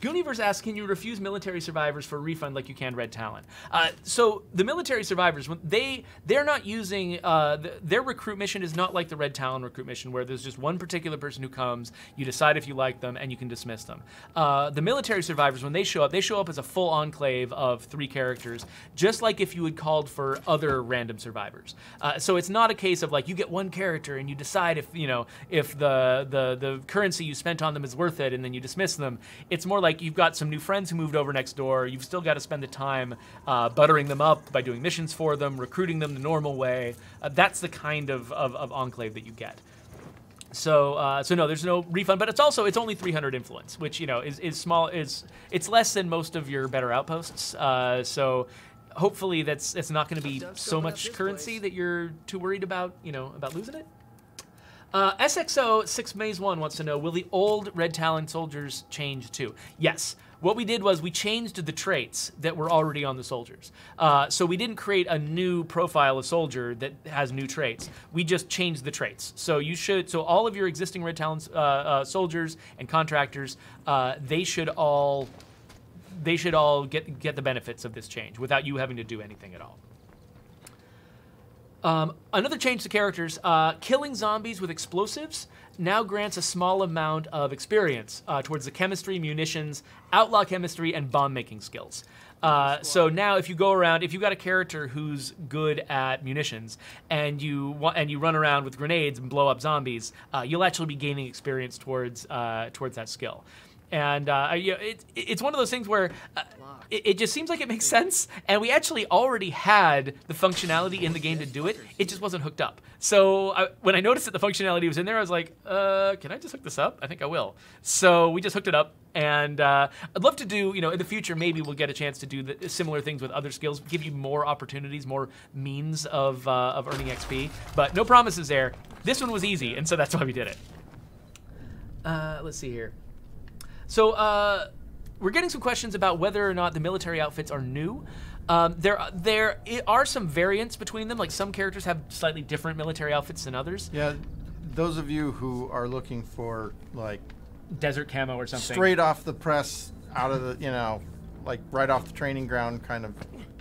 Gooniverse asks, can you refuse military survivors for a refund like you can Red Talon? Uh, so the military survivors, they, they're not using, uh, the, their recruit mission is not like the Red Talon recruit mission where there's just one particular person who comes, you decide if you like them, and you can dismiss them. Uh, the military survivors, when they show up, they show up as a full enclave of three characters, just like if you had called for other random survivors. Uh, so it's not a case of like, you get one character and you decide if, you know, if the, the, the currency you spent on them is worth it and then you dismiss them. It's more like you've got some new friends who moved over next door. You've still got to spend the time uh, buttering them up by doing missions for them, recruiting them the normal way. Uh, that's the kind of, of, of enclave that you get. So, uh, so no, there's no refund, but it's also, it's only three hundred influence, which, you know, is, is small, is, it's less than most of your better outposts. Uh, so hopefully that's, it's not going to be so much currency that you're too worried about, you know, about losing it. Uh, S X O six Maze one wants to know, will the old Red Talon soldiers change too? Yes. What we did was we changed the traits that were already on the soldiers. Uh, so we didn't create a new profile of soldier that has new traits. We just changed the traits. So you should, so all of your existing Red Talon uh, uh, soldiers and contractors, uh, they should all, they should all get, get the benefits of this change without you having to do anything at all. Um, another change to characters, uh, killing zombies with explosives now grants a small amount of experience uh, towards the chemistry, munitions, outlaw chemistry, and bomb-making skills. Uh, so now if you go around, if you've got a character who's good at munitions and you and you run around with grenades and blow up zombies, uh, you'll actually be gaining experience towards, uh, towards that skill. And uh, you know, it, it's one of those things where uh, it, it just seems like it makes sense, and we actually already had the functionality in the game to do it. It just wasn't hooked up. So I, when I noticed that the functionality was in there, I was like, uh, can I just hook this up? I think I will. So we just hooked it up, and uh, I'd love to do, you know, in the future, maybe we'll get a chance to do the, similar things with other skills, give you more opportunities, more means of, uh, of earning X P, but no promises there. This one was easy, and so that's why we did it. Uh, let's see here. So uh, we're getting some questions about whether or not the military outfits are new. Um, there, there are some variants between them. Like some characters have slightly different military outfits than others. Yeah, those of you who are looking for like desert camo or something, straight off the press, out of the, you know, like right off the training ground kind of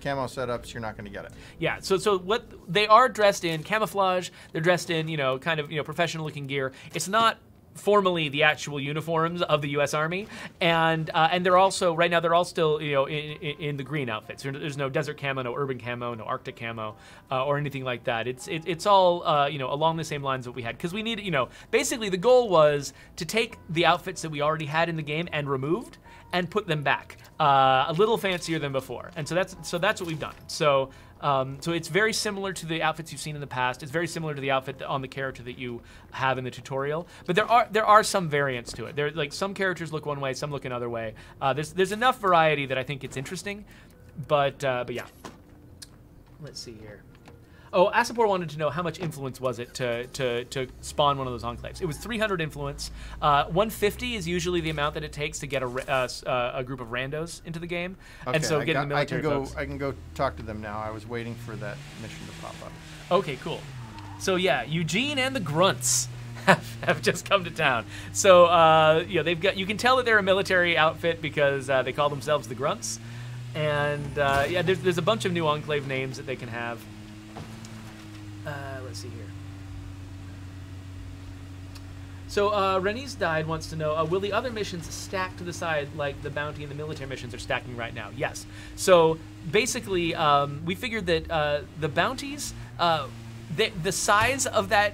camo setups, you're not going to get it. Yeah. So, so what they are dressed in camouflage. They're dressed in, you know, kind of, you know, professional looking gear. It's not formally the actual uniforms of the U S Army, and uh, and they're also, right now, they're all still, you know, in, in, in the green outfits. There's no desert camo, no urban camo, no Arctic camo, uh, or anything like that. It's it, it's all, uh, you know, along the same lines that we had, because we need, you know, basically the goal was to take the outfits that we already had in the game and removed and put them back, uh, a little fancier than before. And so that's so that's what we've done. So Um, so it's very similar to the outfits you've seen in the past. It's very similar to the outfit on the character that you have in the tutorial. But there are there are some variants to it. There like some characters look one way, some look another way. Uh, there's there's enough variety that I think it's interesting. But uh, but yeah, let's see here. Oh, Asapor wanted to know how much influence was it to, to, to spawn one of those enclaves. It was three hundred influence. Uh, one fifty is usually the amount that it takes to get a, uh, a group of randos into the game. Okay, and so I, got, the I, can go, I can go talk to them now. I was waiting for that mission to pop up. Okay, cool. So yeah, Eugene and the Grunts have, have just come to town. So uh, you know, they've got. You can tell that they're a military outfit because uh, they call themselves the Grunts. And uh, yeah, there's, there's a bunch of new enclave names that they can have. Uh, let's see here. So uh, Renise Died wants to know, uh, will the other missions stack to the side like the bounty and the military missions are stacking right now? Yes. So basically, um, we figured that uh, the bounties, uh, the, the size of that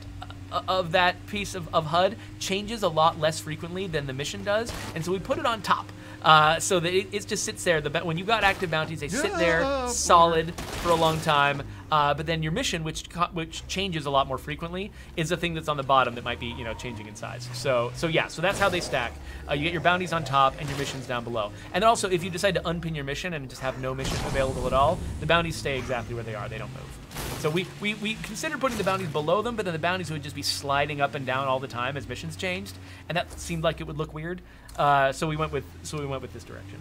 of that piece of, of H U D changes a lot less frequently than the mission does, and so we put it on top. Uh, so that it, it just sits there. The, when you've got active bounties, they sit there solid for a long time. Uh, but then your mission, which which changes a lot more frequently, is the thing that's on the bottom that might be you know changing in size. So so yeah, so that's how they stack. Uh, you get your bounties on top and your missions down below. And also, if you decide to unpin your mission and just have no mission available at all, the bounties stay exactly where they are. They don't move. So we we we considered putting the bounties below them, but then the bounties would just be sliding up and down all the time as missions changed, and that seemed like it would look weird. Uh, so we went with so we went with this direction.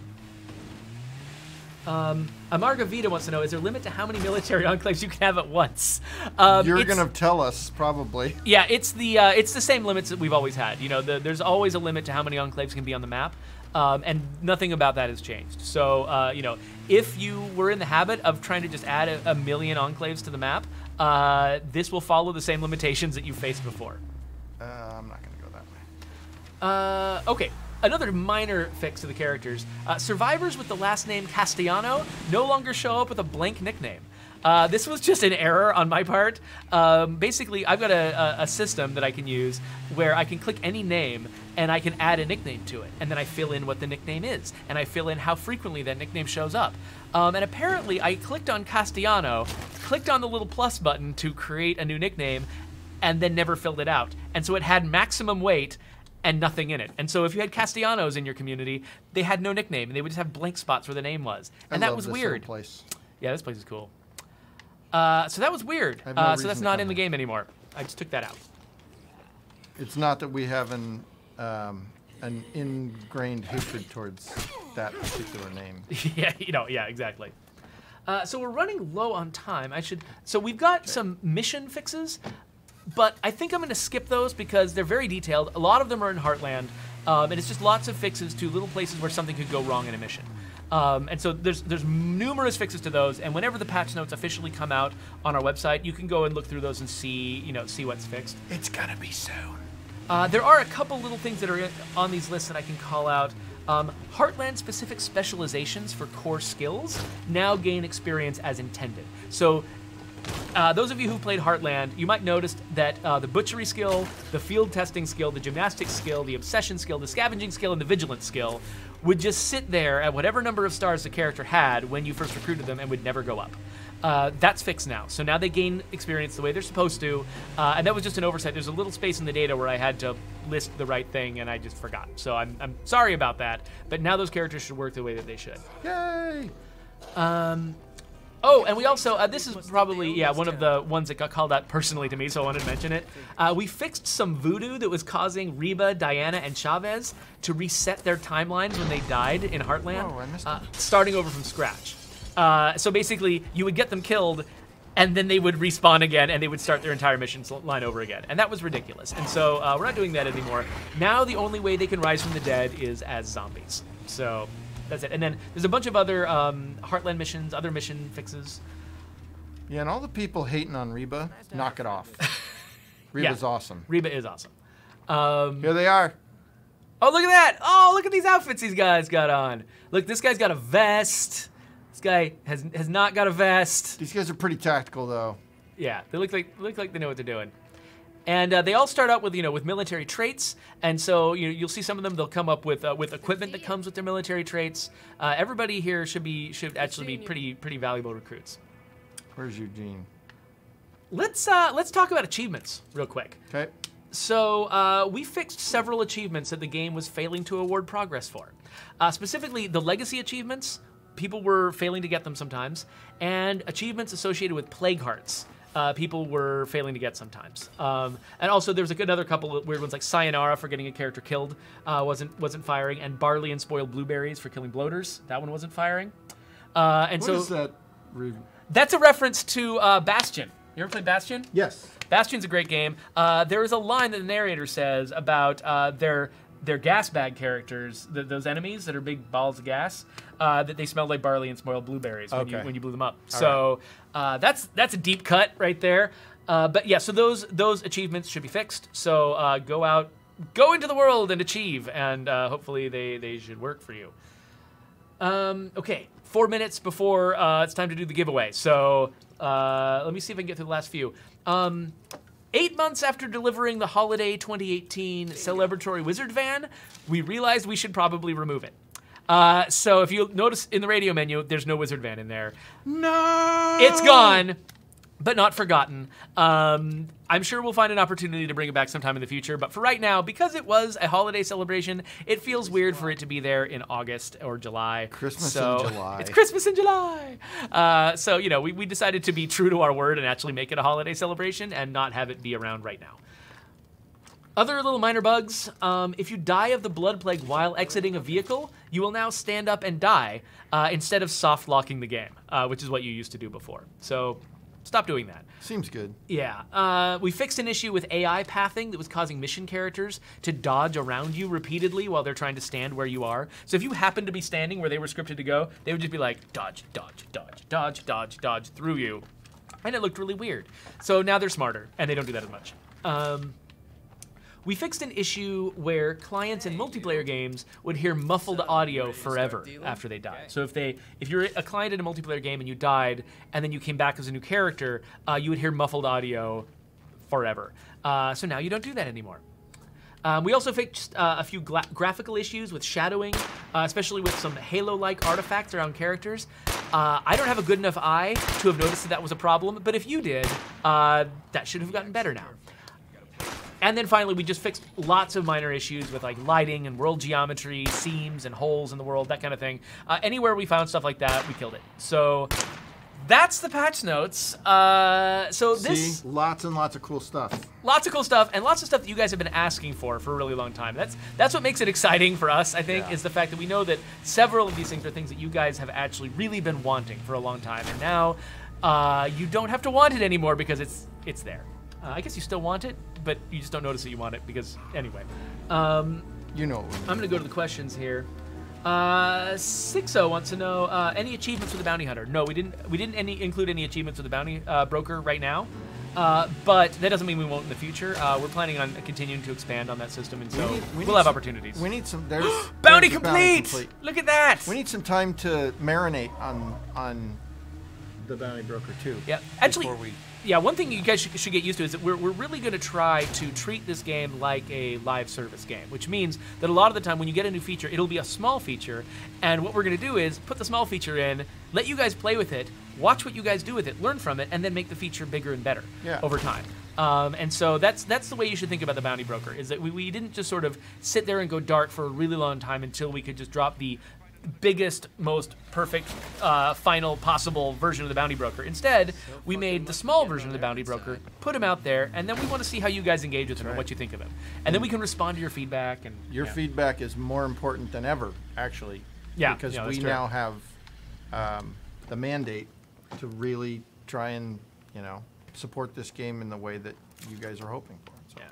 Um, Amarga Vita wants to know: is there a limit to how many military enclaves you can have at once? Um, You're gonna tell us, probably. Yeah, it's the uh, it's the same limits that we've always had. You know, the, there's always a limit to how many enclaves can be on the map, um, and nothing about that has changed. So uh, you know, if you were in the habit of trying to just add a, a million enclaves to the map, uh, this will follow the same limitations that you faced before. Uh, I'm not gonna go that way. Uh, okay. Another minor fix to the characters. Uh, survivors with the last name Castellano no longer show up with a blank nickname. Uh, this was just an error on my part. Um, basically, I've got a, a system that I can use where I can click any name and I can add a nickname to it. And then I fill in what the nickname is. And I fill in how frequently that nickname shows up. Um, and apparently, I clicked on Castellano, clicked on the little plus button to create a new nickname, and then never filled it out. And so it had maximum weight and nothing in it. And so if you had Castellanos in your community, they had no nickname, and they would just have blank spots where the name was. And I that love was this weird. Place. Yeah, this place is cool. Uh, so that was weird. No uh, so that's not in the game anymore. I just took that out. It's not that we have an, um, an ingrained hatred towards that particular name. yeah, you know, yeah, exactly. Uh, so we're running low on time. I should. So we've got okay. some mission fixes. But I think I'm going to skip those because they're very detailed. A lot of them are in Heartland, um, and it's just lots of fixes to little places where something could go wrong in a mission. Um, and so there's there's numerous fixes to those. And whenever the patch notes officially come out on our website, you can go and look through those and see you know see what's fixed. It's gonna be soon. Uh, there are a couple little things that are on these lists that I can call out. Um, Heartland-specific specializations for core skills now gain experience as intended. So. Uh, those of you who played Heartland, you might notice that uh, the butchery skill, the field testing skill, the gymnastics skill, the obsession skill, the scavenging skill, and the vigilance skill would just sit there at whatever number of stars the character had when you first recruited them and would never go up. Uh, that's fixed now. So now they gain experience the way they're supposed to, uh, and that was just an oversight. There's a little space in the data where I had to list the right thing, and I just forgot. So I'm, I'm sorry about that, but now those characters should work the way that they should. Yay! Um... Oh, and we also, uh, this is probably, yeah, one of the ones that got called out personally to me, so I wanted to mention it. Uh, we fixed some voodoo that was causing Reba, Diana, and Chavez to reset their timelines when they died in Heartland, Whoa, I missed uh, starting over from scratch. Uh, so basically, you would get them killed, and then they would respawn again, and they would start their entire mission line over again. And that was ridiculous. And so uh, we're not doing that anymore. Now the only way they can rise from the dead is as zombies. So... that's it. And then there's a bunch of other um, Heartland missions, other mission fixes. Yeah, and all the people hating on Reba, knock it off. Reba's yeah. awesome. Reba is awesome. Um, Here they are. Oh, look at that. Oh, look at these outfits these guys got on. Look, this guy's got a vest. This guy has has not got a vest. These guys are pretty tactical, though. Yeah, they look like look like they know what they're doing. And uh, they all start out with, you know, with military traits, and so you know, you'll see some of them. They'll come up with uh, with equipment that comes with their military traits. Uh, everybody here should be should actually be pretty pretty valuable recruits. Where's Eugene? Let's uh, let's talk about achievements real quick. Okay. So uh, we fixed several achievements that the game was failing to award progress for. Uh, specifically, the legacy achievements, people were failing to get them sometimes, and achievements associated with plague hearts, uh, people were failing to get sometimes. Um, and also, there's like another couple of weird ones, like Sayonara for getting a character killed uh, wasn't wasn't firing, and Barley and Spoiled Blueberries for killing bloaters. That one wasn't firing. Uh, and what so is that? That's a reference to uh, Bastion. You ever played Bastion? Yes. Bastion's a great game. Uh, there is a line that the narrator says about uh, their their gas bag characters, the, those enemies that are big balls of gas, uh, that they smelled like barley and spoiled blueberries okay. when you when you blew them up. All so right. uh, that's that's a deep cut right there. Uh, but yeah, so those those achievements should be fixed. So uh, go out, go into the world and achieve, and uh, hopefully they they should work for you. Um, okay, four minutes before uh, it's time to do the giveaway. So. Uh, let me see if I can get through the last few. Um, eight months after delivering the holiday twenty eighteen celebratory wizard van, we realized we should probably remove it. Uh, so if you notice in the radio menu, there's no wizard van in there. No! It's gone, but not forgotten. Um, I'm sure we'll find an opportunity to bring it back sometime in the future, but for right now, because it was a holiday celebration, it feels weird for it to be there in August or July. Christmas so, in July. It's Christmas in July. Uh, so, you know, we, we decided to be true to our word and actually make it a holiday celebration and not have it be around right now. Other little minor bugs, um, if you die of the blood plague while exiting a vehicle, you will now stand up and die uh, instead of soft locking the game, uh, which is what you used to do before. So... stop doing that. Seems good. Yeah. Uh, we fixed an issue with A I pathing that was causing mission characters to dodge around you repeatedly while they're trying to stand where you are. So if you happened to be standing where they were scripted to go, they would just be like, dodge, dodge, dodge, dodge, dodge, dodge through you. And it looked really weird. So now they're smarter, and they don't do that as much. Um, we fixed an issue where clients in multiplayer games would hear muffled audio forever after they died. So if they, if you're a client in a multiplayer game and you died, and then you came back as a new character, uh, you would hear muffled audio forever. Uh, so now you don't do that anymore. Um, we also fixed uh, a few gra graphical issues with shadowing, uh, especially with some Halo-like artifacts around characters. Uh, I don't have a good enough eye to have noticed that that was a problem, but if you did, uh, that should have gotten better now. And then finally, we just fixed lots of minor issues with like lighting and world geometry, seams and holes in the world, that kind of thing. Uh, anywhere we found stuff like that, we killed it. So that's the patch notes. Uh, so See, this lots and lots of cool stuff. Lots of cool stuff and lots of stuff that you guys have been asking for for a really long time. That's that's what makes it exciting for us, I think, yeah. is the fact that we know that several of these things are things that you guys have actually really been wanting for a long time, and now uh, you don't have to want it anymore because it's it's there. Uh, I guess you still want it, but you just don't notice that you want it because, anyway. Um, you know. I'm going to go to the questions here. Uh, six oh wants to know uh, any achievements for the bounty hunter. No, we didn't. We didn't any, include any achievements for the bounty uh, broker right now, uh, but that doesn't mean we won't in the future. Uh, we're planning on continuing to expand on that system, and so we need, we we'll have some, opportunities. We need some. There's bounty, complete! bounty complete. Look at that. We need some time to marinate on on the bounty broker too. Yeah, actually. Before we Yeah, one thing you guys should, should get used to is that we're, we're really going to try to treat this game like a live service game, which means that a lot of the time when you get a new feature, it'll be a small feature, and what we're going to do is put the small feature in, let you guys play with it, watch what you guys do with it, learn from it, and then make the feature bigger and better yeah. over time. Um, and so that's that's the way you should think about the Bounty Broker, is that we, we didn't just sort of sit there and go dark for a really long time until we could just drop the biggest, most perfect, uh, final possible version of the Bounty Broker. Instead, we made the small version of the Bounty Broker, put them out there, and then we want to see how you guys engage with them and what you think of them. And then we can respond to your feedback. And your yeah. feedback is more important than ever, actually. Yeah, because yeah, we now have um, the mandate to really try and you know support this game in the way that you guys are hoping for. So. Yeah.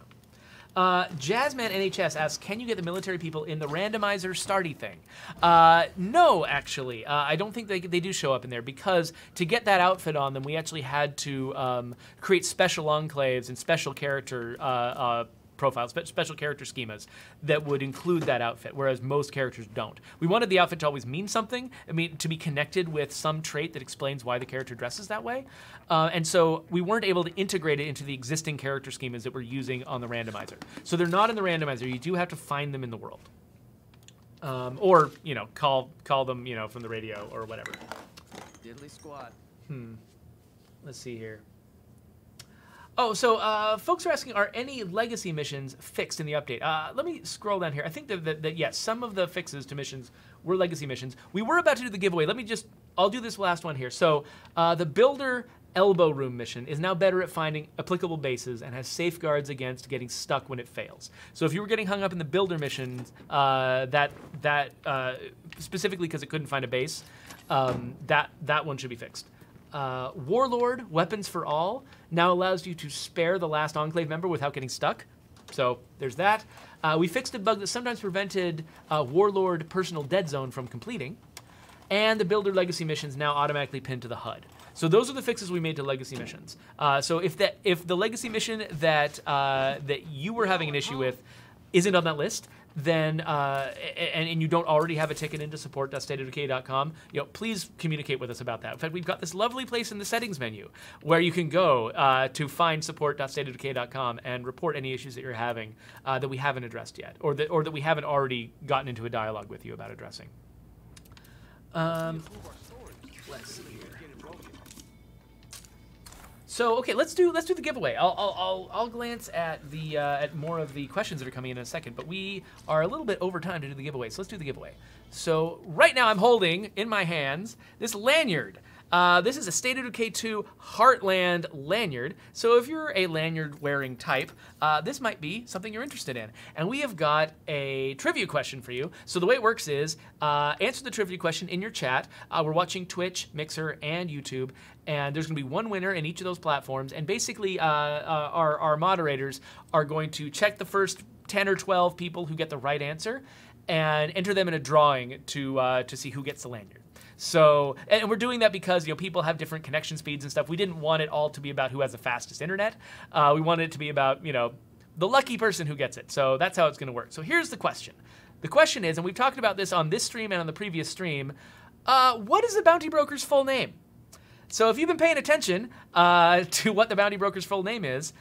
Uh, Jazzman N H S asks, can you get the military people in the randomizer starty thing? Uh, no, actually. Uh, I don't think they, they do show up in there because to get that outfit on them, we actually had to um, create special enclaves and special character uh, uh, profiles, special character schemas that would include that outfit, whereas most characters don't. We wanted the outfit to always mean something, I mean, to be connected with some trait that explains why the character dresses that way. Uh, and so we weren't able to integrate it into the existing character schemas that we're using on the randomizer. So they're not in the randomizer. You do have to find them in the world. Um, or, you know, call call them, you know, from the radio or whatever. Diddly squad. Hmm. let's see here. Oh, so uh, folks are asking, are any legacy missions fixed in the update? Uh, let me scroll down here. I think that, that, that, yes, some of the fixes to missions were legacy missions. We were about to do the giveaway. Let me just, I'll do this last one here. So uh, the Builder Elbow Room mission is now better at finding applicable bases and has safeguards against getting stuck when it fails. So if you were getting hung up in the Builder mission, uh, that, that uh, specifically because it couldn't find a base, um, that, that one should be fixed. Uh, Warlord, Weapons for All, now allows you to spare the last Enclave member without getting stuck. So there's that. Uh, we fixed a bug that sometimes prevented uh, Warlord Personal Dead Zone from completing. And the Builder Legacy missions now automatically pinned to the H U D. So those are the fixes we made to Legacy missions. Uh, so if that, if the Legacy mission that, uh, that you were having an issue with isn't on that list, then uh, and, and you don't already have a ticket into support dot state of decay dot com, you know, please communicate with us about that. In fact, we've got this lovely place in the settings menu where you can go uh, to find support dot state of decay dot com and report any issues that you're having uh, that we haven't addressed yet, or that, or that we haven't already gotten into a dialogue with you about addressing. Um, let's see here. So okay, let's do let's do the giveaway. I'll I'll I'll glance at the uh, at more of the questions that are coming in in a second, but we are a little bit over time to do the giveaway. So let's do the giveaway. So right now I'm holding in my hands this lanyard. Uh, this is a State of Decay two Heartland lanyard. So if you're a lanyard-wearing type, uh, this might be something you're interested in. And we have got a trivia question for you. So the way it works is uh, answer the trivia question in your chat. Uh, we're watching Twitch, Mixer, and YouTube. And there's going to be one winner in each of those platforms. And basically, uh, uh, our, our moderators are going to check the first ten or twelve people who get the right answer and enter them in a drawing to, uh, to see who gets the lanyard. So, and we're doing that because, you know, people have different connection speeds and stuff. We didn't want it all to be about who has the fastest internet. Uh, we wanted it to be about, you know, the lucky person who gets it. So that's how it's going to work. So here's the question. The question is, and we've talked about this on this stream and on the previous stream, uh, what is the Bounty Broker's full name? So if you've been paying attention uh, to what the Bounty Broker's full name is,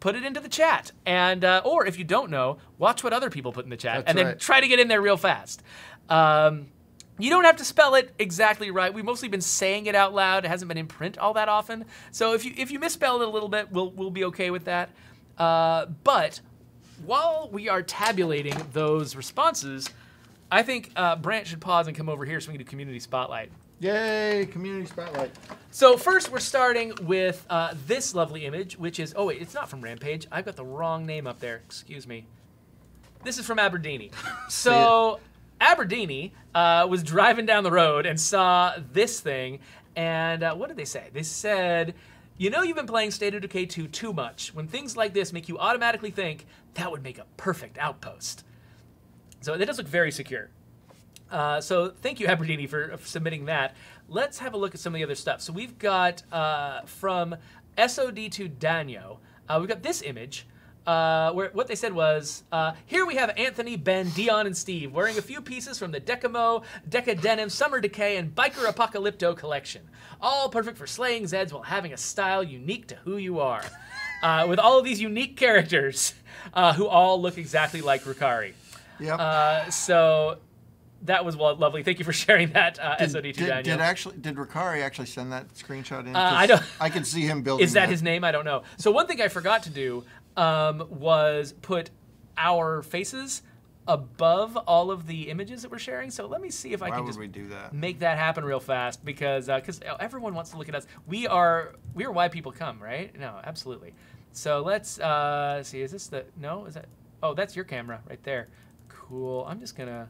put it into the chat. And, uh, or if you don't know, watch what other people put in the chat. That's and right. Then try to get in there real fast. Um, You don't have to spell it exactly right. We've mostly been saying it out loud. It hasn't been in print all that often. So if you if you misspell it a little bit, we'll we'll be okay with that. Uh, but while we are tabulating those responses, I think uh, Brant should pause and come over here so we can do Community Spotlight. Yay, Community Spotlight. So first we're starting with uh, this lovely image, which is, oh wait, it's not from Rampage. I've got the wrong name up there, excuse me. This is from Aberdeeny. So. Aberdeeny uh, was driving down the road and saw this thing, and uh, what did they say? They said, you know you've been playing State of Decay two too much when things like this make you automatically think that would make a perfect outpost. So that does look very secure. Uh, so thank you, Aberdeeny, for, for submitting that. Let's have a look at some of the other stuff. So we've got uh, from S O D to Danyo, uh, we've got this image. Uh, where, what they said was, uh, here we have Anthony, Ben, Dion, and Steve wearing a few pieces from the Decamo, Deca Denim, Summer Decay, and Biker Apocalypto collection. All perfect for slaying Zeds while having a style unique to who you are. Uh, with all of these unique characters uh, who all look exactly like Ricari. Yep. Uh, so that was lovely. Thank you for sharing that, uh, did, S O D two did, Daniel. Did, actually, did Ricari actually send that screenshot in? Uh, I, don't, I can see him building Is that, that his name? I don't know. So one thing I forgot to do... Um, was put our faces above all of the images that we're sharing. So let me see if I Why can just we do that? Make that happen real fast, because uh, cause everyone wants to look at us. We are we are why people come, right? No, absolutely. So let's uh, see. Is this the no? Is that? Oh, that's your camera right there. Cool. I'm just gonna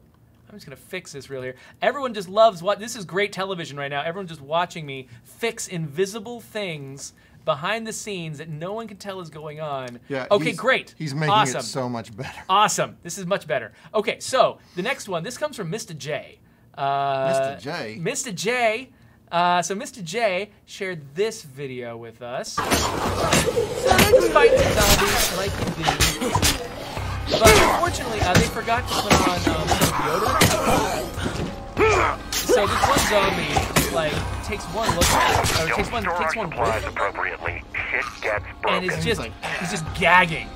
I'm just gonna fix this real here. Everyone just loves what this is. Great television right now. Everyone just watching me fix invisible things behind the scenes that no one can tell is going on. Yeah, okay, he's, great. He's making awesome. It so much better. Awesome. This is much better. Okay, so the next one. This comes from Mister J. Uh, Mister J? Mister J. Uh, so Mister J shared this video with us. Fight the zombies like you do. But unfortunately, uh, they forgot to put on um, some deodorant. So this one zombie... like takes one look at it, or takes one, takes one look appropriately. Shit gets broken. And it's just, he's just gagging.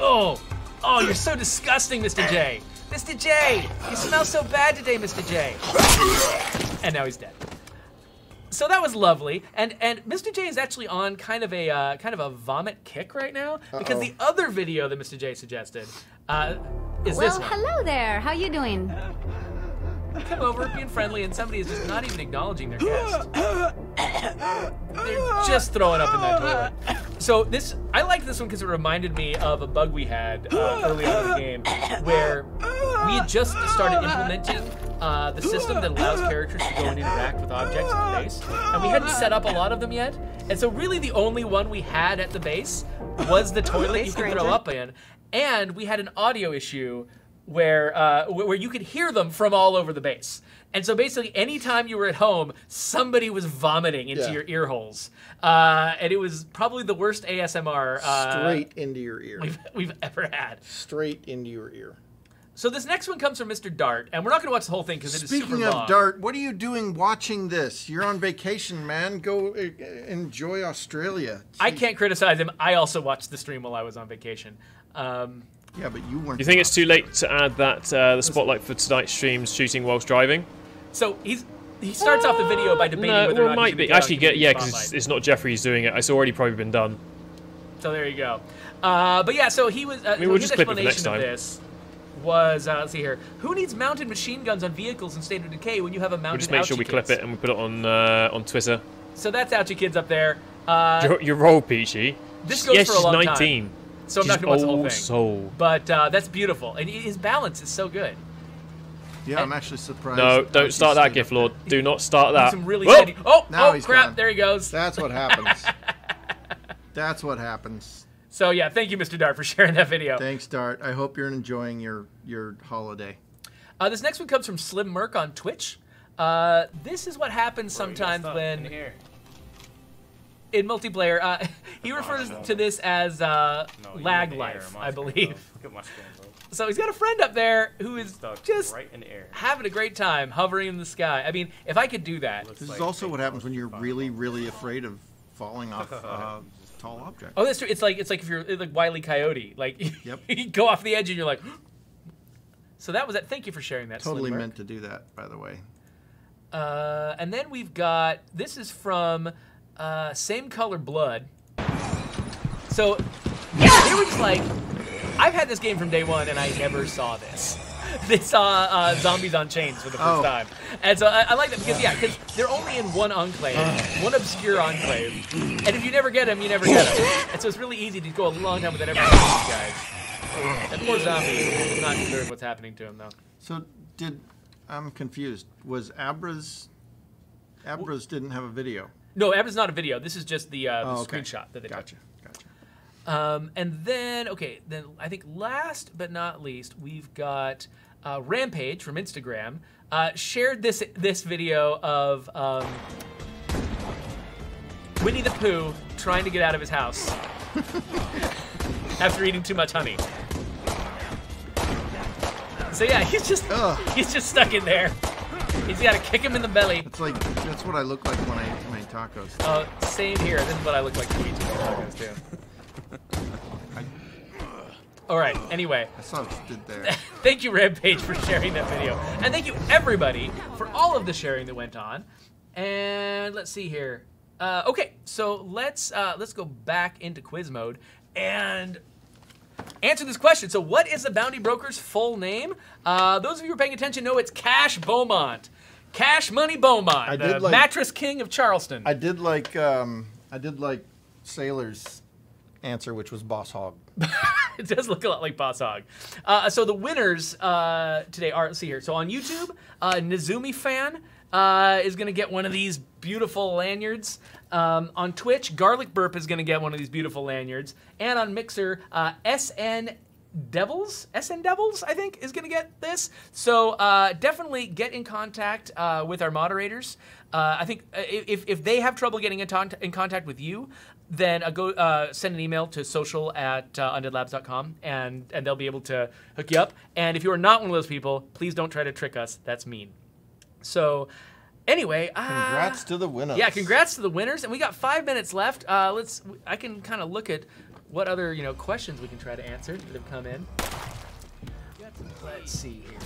Oh, oh, you're so disgusting, Mister J. Mister J, you smell so bad today, Mister J. And now he's dead. So that was lovely, and and Mister J is actually on kind of a uh, kind of a vomit kick right now because uh-oh. the other video that Mister J suggested uh, is well, this one. Well, hello there. How you doing? Come over, being friendly, and somebody is just not even acknowledging their guest. They're just throwing up in that toilet. So this, I liked this one because it reminded me of a bug we had uh, early on in the game where we had just started implementing uh, the system that allows characters to go and interact with objects in the base, and we hadn't set up a lot of them yet. And so really the only one we had at the base was the toilet you could throw up in, and we had an audio issue where uh, where you could hear them from all over the base. And so basically anytime you were at home, somebody was vomiting into yeah. your ear holes. Uh, and it was probably the worst A S M R. Uh, Straight into your ear. We've, we've ever had. Straight into your ear. So this next one comes from Mister Dart, and we're not going to watch the whole thing because it is super long. Speaking of Dart, what are you doing watching this? You're on vacation, man. Go uh, enjoy Australia. Jeez. I can't criticize him. I also watched the stream while I was on vacation. Um... Yeah, but you weren't. You think it's too late to add that uh, the spotlight for tonight's stream's shooting whilst driving? So he's he starts uh, off the video by debating no, whether well, or not might be actually get yeah because it's, it's not Jeffrey's doing it. It's already probably been done. So there you go. Uh, but yeah, so he was. Uh, I mean, so we'll his just explanation clip it for next time. Of this was uh, let's see here. Who needs mounted machine guns on vehicles in State of Decay when you have a mounted? We'll just make sure we kids. clip it and we put it on uh, on Twitter. So that's out you kids up there. Uh, your, your role, Peachy. This goes yes, for a long she's nineteen. Time. So I'm She's not going to watch the whole thing. Soul. But uh, that's beautiful. And his balance is so good. Yeah, and I'm actually surprised. No, don't start that, Gift Lord. Do not start that. Some really steady... Oh, now oh he's crap. Gone. There he goes. That's what happens. That's what happens. So, yeah, thank you, Mister Dart, for sharing that video. Thanks, Dart. I hope you're enjoying your, your holiday. Uh, this next one comes from Slim Merc on Twitch. Uh, this is what happens Bro, sometimes when... In here. In multiplayer, uh, he refers to this as uh, no, lag life, I believe. So he's got a friend up there who is just right in air. having a great time hovering in the sky. I mean, if I could do that. This is like also what happens when you're really, really afraid of falling off uh, tall objects. Oh, that's true. It's like it's like if you're like Wile E. Coyote. Like yep. you go off the edge and you're like. So that was that. Thank you for sharing that. Totally meant to do that, by the way. Uh, and then we've got this is from. Uh, same color blood. So it was like, I've had this game from day one and I never saw this. They saw uh, Zombies on Chains for the first oh. time. And so I, I like that because, yeah, because they're only in one enclave, one obscure enclave. And if you never get them, you never get them. And so it's really easy to go a long time without ever seeing these guys. That poor zombie is not sure what's happening to him, though. So did, I'm confused. Was Abra's, Abra's didn't have a video. No, it's not a video. This is just the, uh, the oh, okay. screenshot that they gotcha. took. Gotcha. Um, and then, okay, then I think last but not least, we've got uh, Rampage from Instagram uh, shared this this video of um, Winnie the Pooh trying to get out of his house after eating too much honey. So yeah, he's just Ugh. he's just stuck in there. He's got to kick him in the belly. It's like that's what I look like when I eat too many tacos. Oh, uh, same here. This is what I look like when I eat too many tacos too. I, All right. Anyway. I saw what you did there. Thank you, Rampage, for sharing that video, and thank you everybody for all of the sharing that went on. And let's see here. Uh, okay, so let's uh, let's go back into quiz mode and. Answer this question. So what is the Bounty Broker's full name? Uh, those of you who are paying attention know it's Cash Beaumont. Cash Money Beaumont, I the did like, mattress king of Charleston. I did like um, I did like Sailor's answer, which was Boss Hog. It does look a lot like Boss Hog. Uh, so the winners uh, today are, let's see here. So on YouTube, uh, Nizumi Fan uh, is going to get one of these beautiful lanyards. Um, on Twitch, Garlic Burp is going to get one of these beautiful lanyards. And on Mixer, uh, S N Devils, S N Devils, I think, is going to get this. So uh, definitely get in contact uh, with our moderators. Uh, I think if, if they have trouble getting in, in contact with you, then uh, go uh, send an email to social at uh, undead labs dot com, and, and they'll be able to hook you up. And if you are not one of those people, please don't try to trick us. That's mean. So... Anyway, uh, congrats to the winners. Yeah, congrats to the winners, and we got five minutes left. Uh, let's. I can kind of look at what other you know questions we can try to answer that have come in. Let's see here.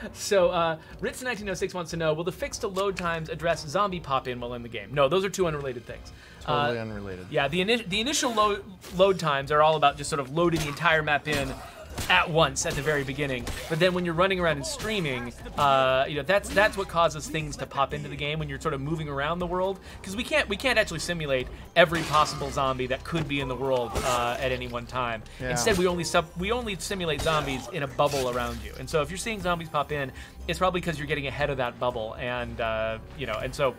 Mm. So, uh, Ritz nineteen oh six wants to know, will the fix to load times address zombie pop-in while in the game? No, those are two unrelated things. Totally uh, unrelated. Yeah, the, ini the initial load, load times are all about just sort of loading the entire map in at once at the very beginning. But then when you're running around and streaming, uh, you know, that's that's what causes things to pop into the game when you're sort of moving around the world, because we can't we can't actually simulate every possible zombie that could be in the world uh, at any one time. Yeah. Instead, we only sub we only simulate zombies in a bubble around you. And so if you're seeing zombies pop in, it's probably because you're getting ahead of that bubble, and uh, you know, and so.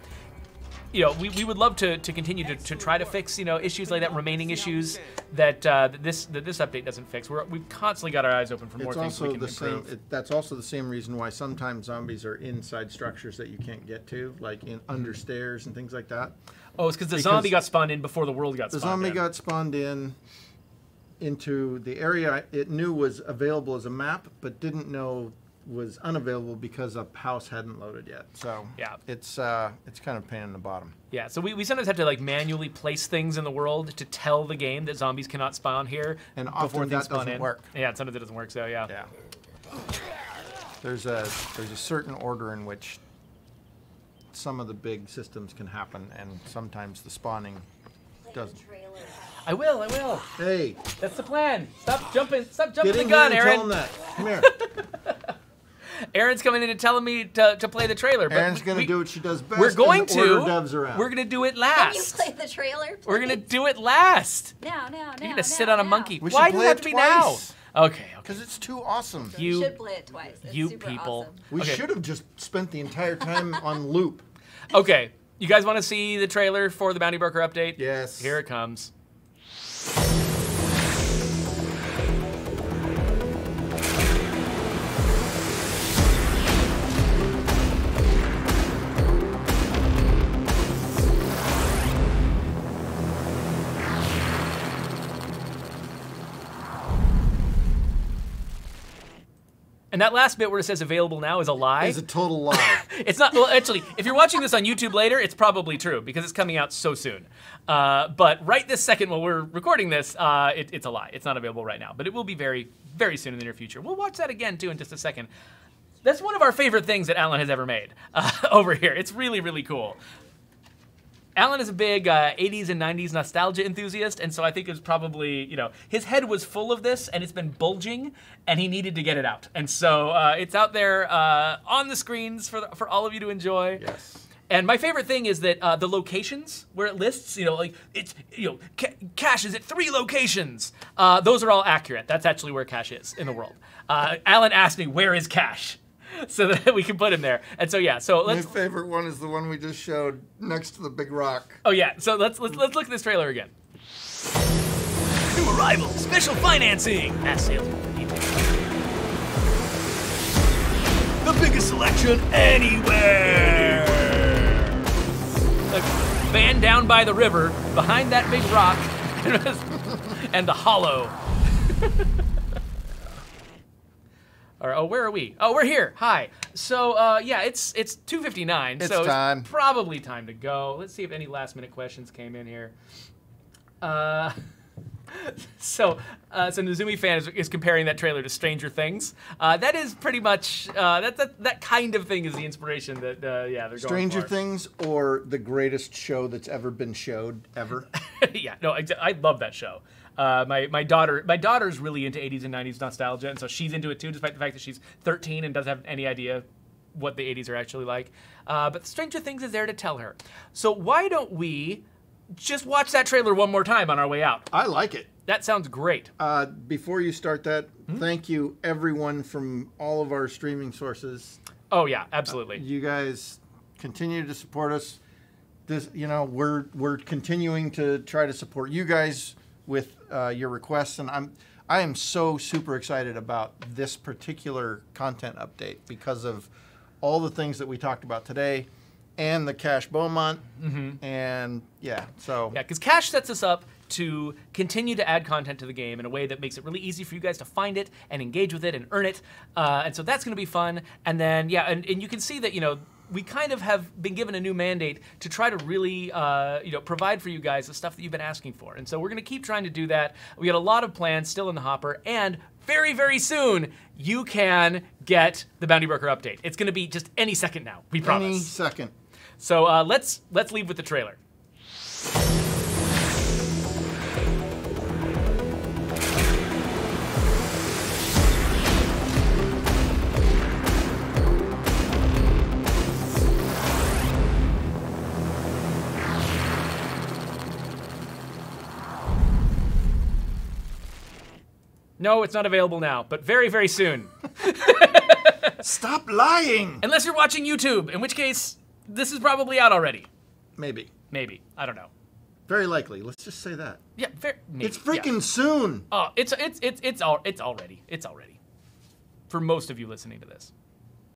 You know, we, we would love to, to continue to, to try to fix, you know, issues like that, remaining issues that uh, this that this update doesn't fix. We're, we've constantly got our eyes open for more it's things also we can the improve. Same, it, that's also the same reason why sometimes zombies are inside structures that you can't get to, like in under stairs and things like that. Oh, it's the because the zombie got spawned in before the world got the spawned in. The zombie got spawned in into the area it knew was available as a map, but didn't know was unavailable because a house hadn't loaded yet. So yeah, it's uh, it's kind of a pain in the bottom. Yeah, so we, we sometimes have to like manually place things in the world to tell the game that zombies cannot spawn here. And often that doesn't in. work. Yeah, sometimes it doesn't work. So yeah. Yeah. There's a there's a certain order in which some of the big systems can happen, and sometimes the spawning doesn't. I will, I will. Hey, that's the plan. Stop jumping, stop jumping the gun, Aaron. Tell him that. Come here. Erin's coming in and telling me to, to play the trailer. But Erin's going to do what she does best. We're going to. Devs around. We're going to do it last. Can you play the trailer, please? We're going to do it last. Now, now, now. You're going to sit on a monkey. We Why do you have to be now? Okay. Because okay. it's too awesome. You, you should play it twice. It's you super people. Awesome. We okay. should have just spent the entire time on loop. Okay. You guys want to see the trailer for the Bounty Broker update? Yes. Here it comes. And that last bit where it says available now is a lie. It's a total lie. It's not, well, actually, if you're watching this on YouTube later, it's probably true because it's coming out so soon. Uh, but right this second while we're recording this, uh, it, it's a lie. It's not available right now, but it will be very, very soon in the near future. We'll watch that again too in just a second. That's one of our favorite things that Alan has ever made uh, over here. It's really, really cool. Alan is a big uh, eighties and nineties nostalgia enthusiast, and so I think it was probably, you know, his head was full of this, and it's been bulging, and he needed to get it out. And so uh, it's out there uh, on the screens for, the, for all of you to enjoy. Yes. And my favorite thing is that uh, the locations where it lists, you know, like, it's, you know, ca Cash is at three locations. Uh, those are all accurate. That's actually where Cash is in the world. Uh, Alan asked me, where is Cash? So that we can put him there, and so yeah. So let's. My favorite one is the one we just showed next to the big rock. Oh yeah. So let's let's let's look at this trailer again. New arrival, special financing, mass sales. The biggest selection anywhere. anywhere. A van down by the river, behind that big rock, and the hollow. Or, oh, where are we? Oh, we're here. Hi. So, uh, yeah, it's it's two fifty-nine. It's so time. It's probably time to go. Let's see if any last minute questions came in here. Uh, so, uh, so Nozumi fan is, is comparing that trailer to Stranger Things. Uh, that is pretty much uh, that that that kind of thing is the inspiration that uh, yeah they're Stranger going for. Things or the greatest show that's ever been showed ever. Yeah, no, I, I love that show. Uh, my my daughter my daughter's really into eighties and nineties nostalgia, and so she's into it too, despite the fact that she's thirteen and doesn't have any idea what the eighties are actually like. Uh, but Stranger Things is there to tell her. So why don't we just watch that trailer one more time on our way out? I like it. That sounds great. Uh, before you start that, mm-hmm. thank you everyone from all of our streaming sources. Oh yeah, absolutely. Uh, you guys continue to support us. This, you know, we're we're continuing to try to support you guys with uh, your requests, and I'm I am so super excited about this particular content update because of all the things that we talked about today, and the Cash Beaumont, mm-hmm. and yeah, so yeah, because Cash sets us up to continue to add content to the game in a way that makes it really easy for you guys to find it and engage with it and earn it, uh, and so that's going to be fun. And then yeah, and, and you can see that you know. we kind of have been given a new mandate to try to really uh, you know, provide for you guys the stuff that you've been asking for. And so we're gonna keep trying to do that. We got a lot of plans still in the hopper, and very, very soon, you can get the Bounty Broker update. It's gonna be just any second now, we promise. Any second. So uh, let's, let's leave with the trailer. No, it's not available now, but very, very soon. Stop lying! Unless you're watching YouTube, in which case, this is probably out already. Maybe. Maybe. I don't know. Very likely. Let's just say that. Yeah, very, maybe. It's freaking yeah. soon! Oh, it's, it's, it's, it's, al it's already. It's already. For most of you listening to this.